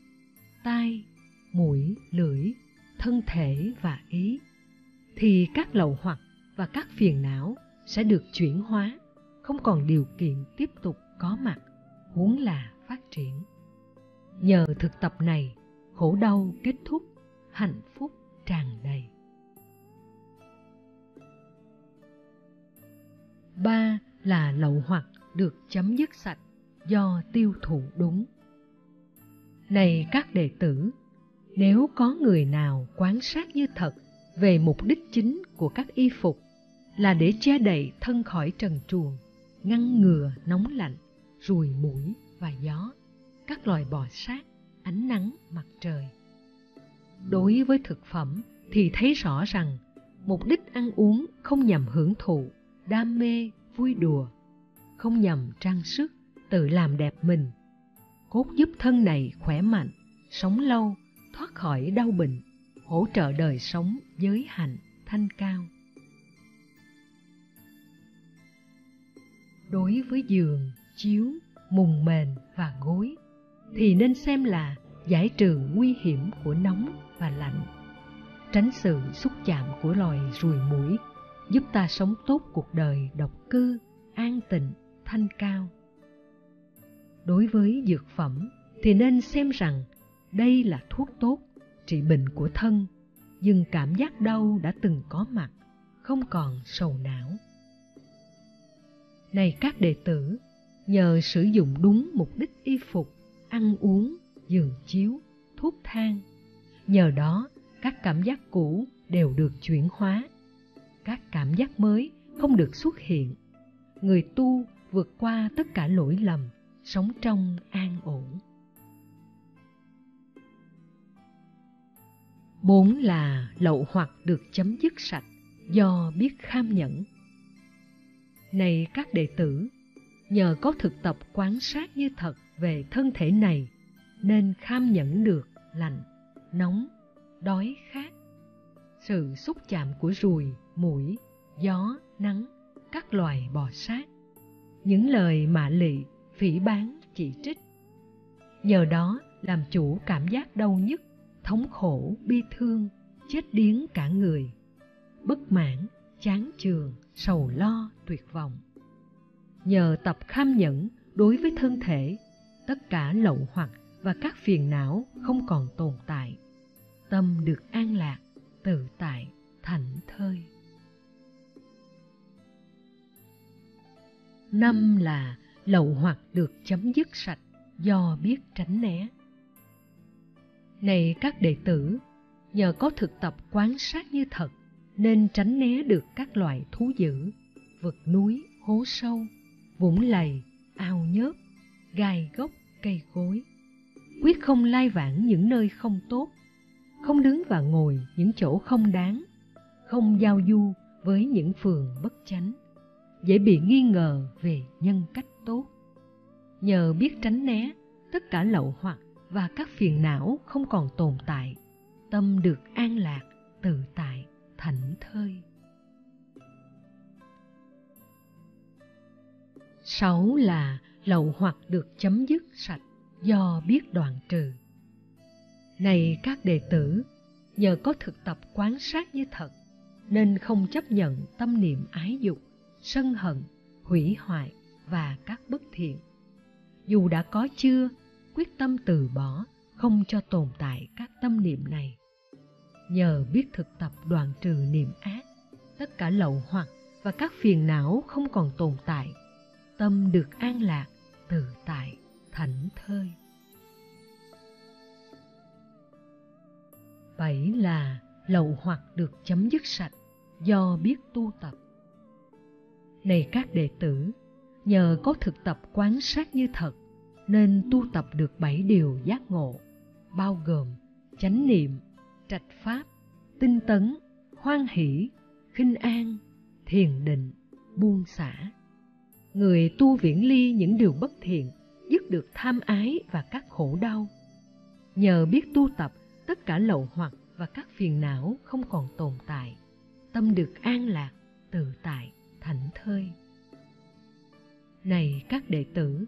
tai, mũi, lưỡi, thân thể và ý, thì các lậu hoặc và các phiền não sẽ được chuyển hóa, không còn điều kiện tiếp tục có mặt, huống là phát triển. Nhờ thực tập này, khổ đau kết thúc, hạnh phúc tràn đầy. Ba là lậu hoặc được chấm dứt sạch do tiêu thụ đúng. Này các đệ tử, nếu có người nào quán sát như thật về mục đích chính của các y phục là để che đậy thân khỏi trần truồng, ngăn ngừa nóng lạnh, ruồi muỗi và gió, các loài bò sát, ánh nắng mặt trời. Đối với thực phẩm thì thấy rõ rằng mục đích ăn uống không nhằm hưởng thụ, đam mê, vui đùa, không nhằm trang sức, tự làm đẹp mình, cốt giúp thân này khỏe mạnh, sống lâu, thoát khỏi đau bệnh, hỗ trợ đời sống giới hạnh, thanh cao. Đối với giường, chiếu, mùng mền và gối thì nên xem là giải trừ nguy hiểm của nóng và lạnh, tránh sự xúc chạm của loài ruồi muỗi, giúp ta sống tốt cuộc đời độc cư, an tịnh, thanh cao. Đối với dược phẩm thì nên xem rằng đây là thuốc tốt, trị bệnh của thân, dừng cảm giác đau đã từng có mặt, không còn sầu não. Này các đệ tử, nhờ sử dụng đúng mục đích y phục, ăn uống, giường chiếu, thuốc thang, nhờ đó các cảm giác cũ đều được chuyển hóa, các cảm giác mới không được xuất hiện. Người tu vượt qua tất cả lỗi lầm, sống trong an ổn. Bốn là lậu hoặc được chấm dứt sạch do biết kham nhẫn. Này các đệ tử, nhờ có thực tập quán sát như thật về thân thể này, nên kham nhẫn được lạnh, nóng, đói khát, sự xúc chạm của ruồi, muỗi, gió, nắng, các loài bò sát, những lời mạ lị, phỉ báng, chỉ trích. Nhờ đó làm chủ cảm giác đau nhức, thống khổ, bi thương, chết điếng cả người, bất mãn, chán chường, sầu lo, tuyệt vọng. Nhờ tập kham nhẫn đối với thân thể, tất cả lậu hoặc và các phiền não không còn tồn tại, tâm được an lạc, tự tại, thảnh thơi. Năm là lậu hoặc được chấm dứt sạch do biết tránh né. Này các đệ tử, nhờ có thực tập quán sát như thật, nên tránh né được các loại thú dữ, vực núi, hố sâu, vũng lầy, ao nhớp, gai gốc, cây cối. Quyết không lai vãng những nơi không tốt, không đứng và ngồi những chỗ không đáng, không giao du với những phường bất chánh, dễ bị nghi ngờ về nhân cách tốt. Nhờ biết tránh né, tất cả lậu hoặc và các phiền não không còn tồn tại, tâm được an lạc, tự tại, thảnh thơi. Sáu là lậu hoặc được chấm dứt sạch do biết đoạn trừ. Này các đệ tử, nhờ có thực tập quán sát như thật, nên không chấp nhận tâm niệm ái dục, sân hận, hủy hoại và các bất thiện. Dù đã có chưa, quyết tâm từ bỏ, không cho tồn tại các tâm niệm này. Nhờ biết thực tập đoạn trừ niệm ác, tất cả lậu hoặc và các phiền não không còn tồn tại, tâm được an lạc, tự tại, thảnh thơi. Bảy là lậu hoặc được chấm dứt sạch do biết tu tập. Này các đệ tử, nhờ có thực tập quán sát như thật, nên tu tập được bảy điều giác ngộ, bao gồm chánh niệm, trạch pháp, tinh tấn, hoan hỷ, khinh an, thiền định, buông xả. Người tu viễn ly những điều bất thiện, dứt được tham ái và các khổ đau. Nhờ biết tu tập, tất cả lậu hoặc và các phiền não không còn tồn tại, tâm được an lạc, tự tại, thảnh thơi. Này các đệ tử,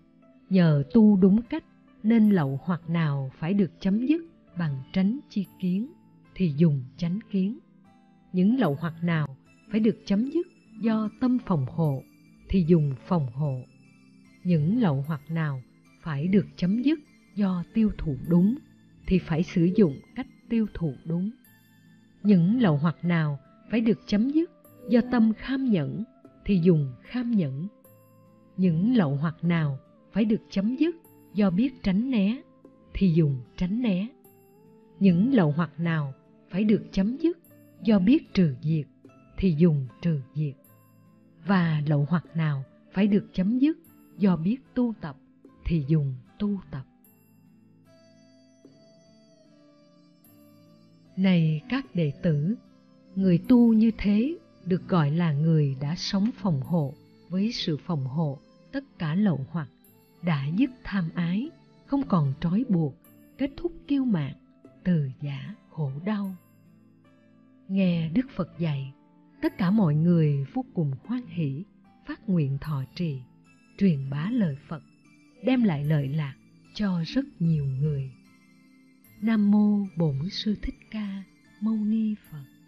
nhờ tu đúng cách nên lậu hoặc nào phải được chấm dứt bằng tránh chi kiến thì dùng chánh kiến. Những lậu hoặc nào phải được chấm dứt do tâm phòng hộ thì dùng phòng hộ. Những lậu hoặc nào phải được chấm dứt do tiêu thụ đúng thì phải sử dụng cách tiêu thụ đúng. Những lậu hoặc nào phải được chấm dứt do tâm kham nhẫn thì dùng kham nhẫn. Những lậu hoặc nào phải được chấm dứt do biết tránh né thì dùng tránh né. Những lậu hoặc nào phải được chấm dứt do biết trừ diệt thì dùng trừ diệt. Và lậu hoặc nào phải được chấm dứt do biết tu tập thì dùng tu tập. Này các đệ tử, người tu như thế được gọi là người đã sống phòng hộ với sự phòng hộ tất cả lậu hoặc, đã dứt tham ái, không còn trói buộc, kết thúc kiêu mạn, từ giả khổ đau. Nghe Đức Phật dạy, tất cả mọi người vô cùng hoan hỷ, phát nguyện thọ trì, truyền bá lời Phật, đem lại lợi lạc cho rất nhiều người. Nam mô Bổn Sư Thích Ca Mâu Ni Phật.